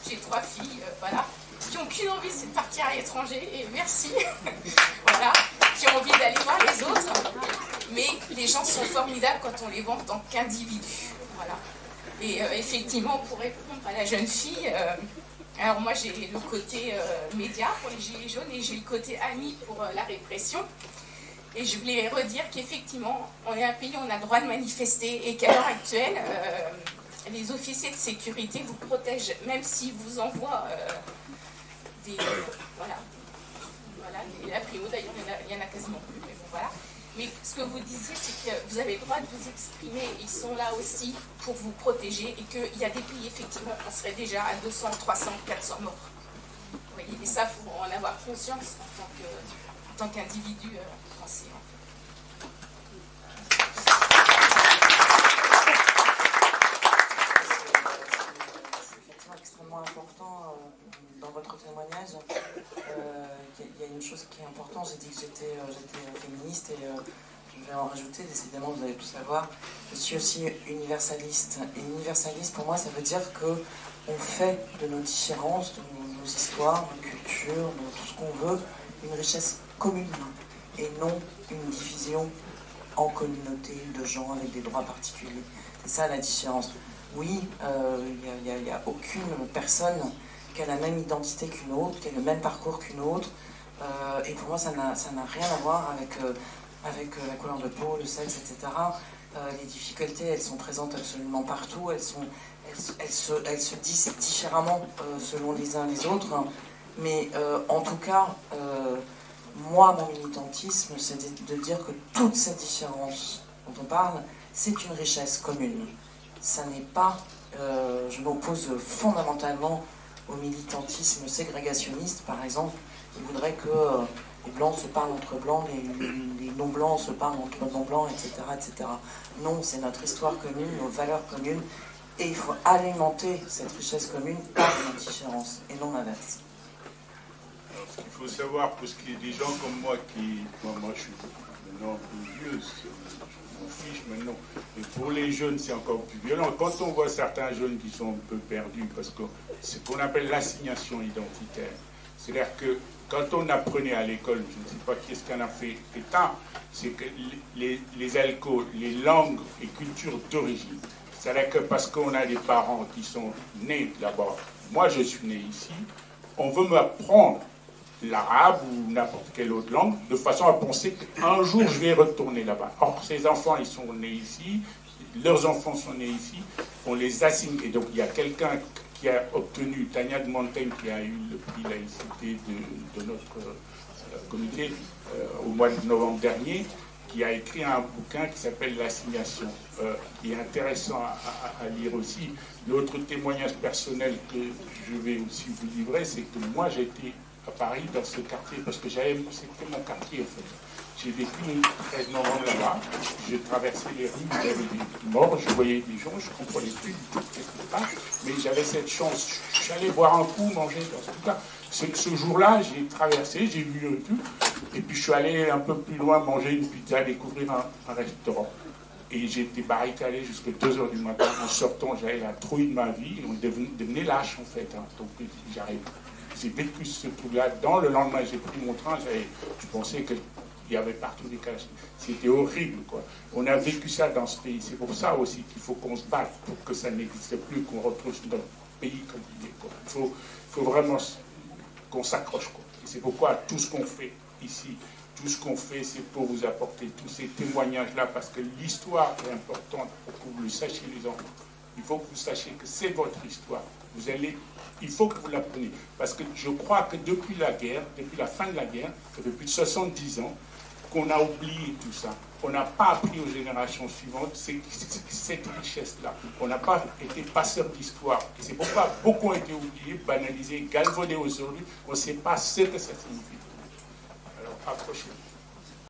J'ai trois filles, euh, voilà, qui ont qu'une envie, c'est de partir à l'étranger, et merci, voilà, qui ont envie d'aller voir les autres. Mais les gens sont formidables quand on les voit en tant qu'individus. Voilà. Et euh, effectivement, pour répondre à la jeune fille, euh, alors moi j'ai le côté euh, média pour les Gilets jaunes, et j'ai le côté ami pour euh, la répression. Et je voulais redire qu'effectivement, on est un pays où on a le droit de manifester, et qu'à l'heure actuelle, euh, les officiers de sécurité vous protègent, même s'ils vous envoient euh, des... Euh, voilà. Voilà. Et la primo, d'ailleurs, il y en a quasiment plus, mais bon, voilà. Mais ce que vous disiez, c'est que vous avez le droit de vous exprimer. Ils sont là aussi pour vous protéger, et qu'il y a des pays, effectivement, on serait déjà à deux cents, trois cents, quatre cents morts. Vous voyez, et ça, il faut en avoir conscience en tant qu'individu euh, français. En fait. C'est effectivement extrêmement important euh, dans votre témoignage. Euh, Il y a une chose qui est importante, j'ai dit que j'étais euh, féministe, et euh, je vais en rajouter, décidément vous allez tout savoir, je suis aussi universaliste. Et universaliste pour moi ça veut dire qu'on fait de nos différences, de nos, nos histoires, nos cultures, de tout ce qu'on veut, une richesse commune, et non une division en communautés de gens avec des droits particuliers. C'est ça la différence. Oui, euh, il n'y a, a, a aucune personne qui a la même identité qu'une autre, qui a le même parcours qu'une autre. Euh, et pour moi, ça n'a rien à voir avec, euh, avec euh, la couleur de peau, le sexe, et cetera. Euh, les difficultés, elles sont présentes absolument partout. Elles, sont, elles, elles, se, elles se disent différemment euh, selon les uns les autres. Mais euh, en tout cas, euh, moi, mon militantisme, c'est de, de dire que toute cette différence dont on parle, c'est une richesse commune. Ça n'est pas... Euh, je m'oppose fondamentalement au militantisme ségrégationniste, par exemple, qui voudrait que euh, les blancs se parlent entre blancs, les, les non-blancs se parlent entre non-blancs, et cetera, et cetera. Non, c'est notre histoire commune, nos valeurs communes, et il faut alimenter cette richesse commune par l'indifférence, et non l'inverse. Ce qu'il faut savoir, pour ce qui est des gens comme moi, qui... Moi, moi je suis maintenant plus vieux, je m'en fiche maintenant, mais pour les jeunes, c'est encore plus violent. Quand on voit certains jeunes qui sont un peu perdus, parce que c'est ce qu'on appelle l'assignation identitaire. C'est-à-dire que quand on apprenait à l'école, je ne sais pas qu'est-ce qu'on a fait état, c'est que les, les alcools, les langues et cultures d'origine. C'est-à-dire que parce qu'on a des parents qui sont nés là-bas, moi je suis né ici, on veut m'apprendre l'arabe ou n'importe quelle autre langue, de façon à penser qu'un jour je vais retourner là-bas. Or, ces enfants, ils sont nés ici, leurs enfants sont nés ici, on les assigne. Et donc il y a quelqu'un qui a obtenu, Tania de Montaigne, qui a eu le prix laïcité de, de notre euh, comité euh, au mois de novembre dernier, qui a écrit un bouquin qui s'appelle L'Assignation, euh, qui est intéressant à, à, à lire aussi. L'autre témoignage personnel que je vais aussi vous livrer, c'est que moi j'étais à Paris dans ce quartier, parce que j'avais, c'était mon quartier en fait. J'ai vécu treize novembre là-bas, j'ai traversé les rues, j'avais des morts, je voyais des gens, je comprenais plus du tout ce qui se passe, mais j'avais cette chance, j'allais boire un coup, manger dans tout cas. Ce, ce jour-là, j'ai traversé, j'ai vu le tout, et puis je suis allé un peu plus loin manger une pizza, découvrir un, un restaurant. Et j'étais barricadé jusqu'à deux heures du matin. En sortant, j'avais la trouille de ma vie. On devenait, devenait lâche, en fait. Hein. Donc, j'arrive. J'ai vécu ce truc-là. Dans le lendemain, j'ai pris mon train. Je pensais qu'il y avait partout des caches. C'était horrible, quoi. On a vécu ça dans ce pays. C'est pour ça aussi qu'il faut qu'on se batte pour que ça n'existe plus, qu'on retrouve dans le pays comme il est, quoi. Il faut, faut vraiment qu'on s'accroche, quoi. Et c'est pourquoi tout ce qu'on fait ici... Tout ce qu'on fait, c'est pour vous apporter tous ces témoignages-là, parce que l'histoire est importante pour que vous le sachiez, les enfants. Il faut que vous sachiez que c'est votre histoire. Vous allez, il faut que vous l'appreniez. Parce que je crois que depuis la guerre, depuis la fin de la guerre, ça fait plus de soixante-dix ans, qu'on a oublié tout ça. On n'a pas appris aux générations suivantes cette richesse-là. On n'a pas été passeur d'histoire. Et c'est pourquoi beaucoup ont été oubliés, banalisés, galvaudés aujourd'hui. On ne sait pas ce que ça signifie. Approchez-vous.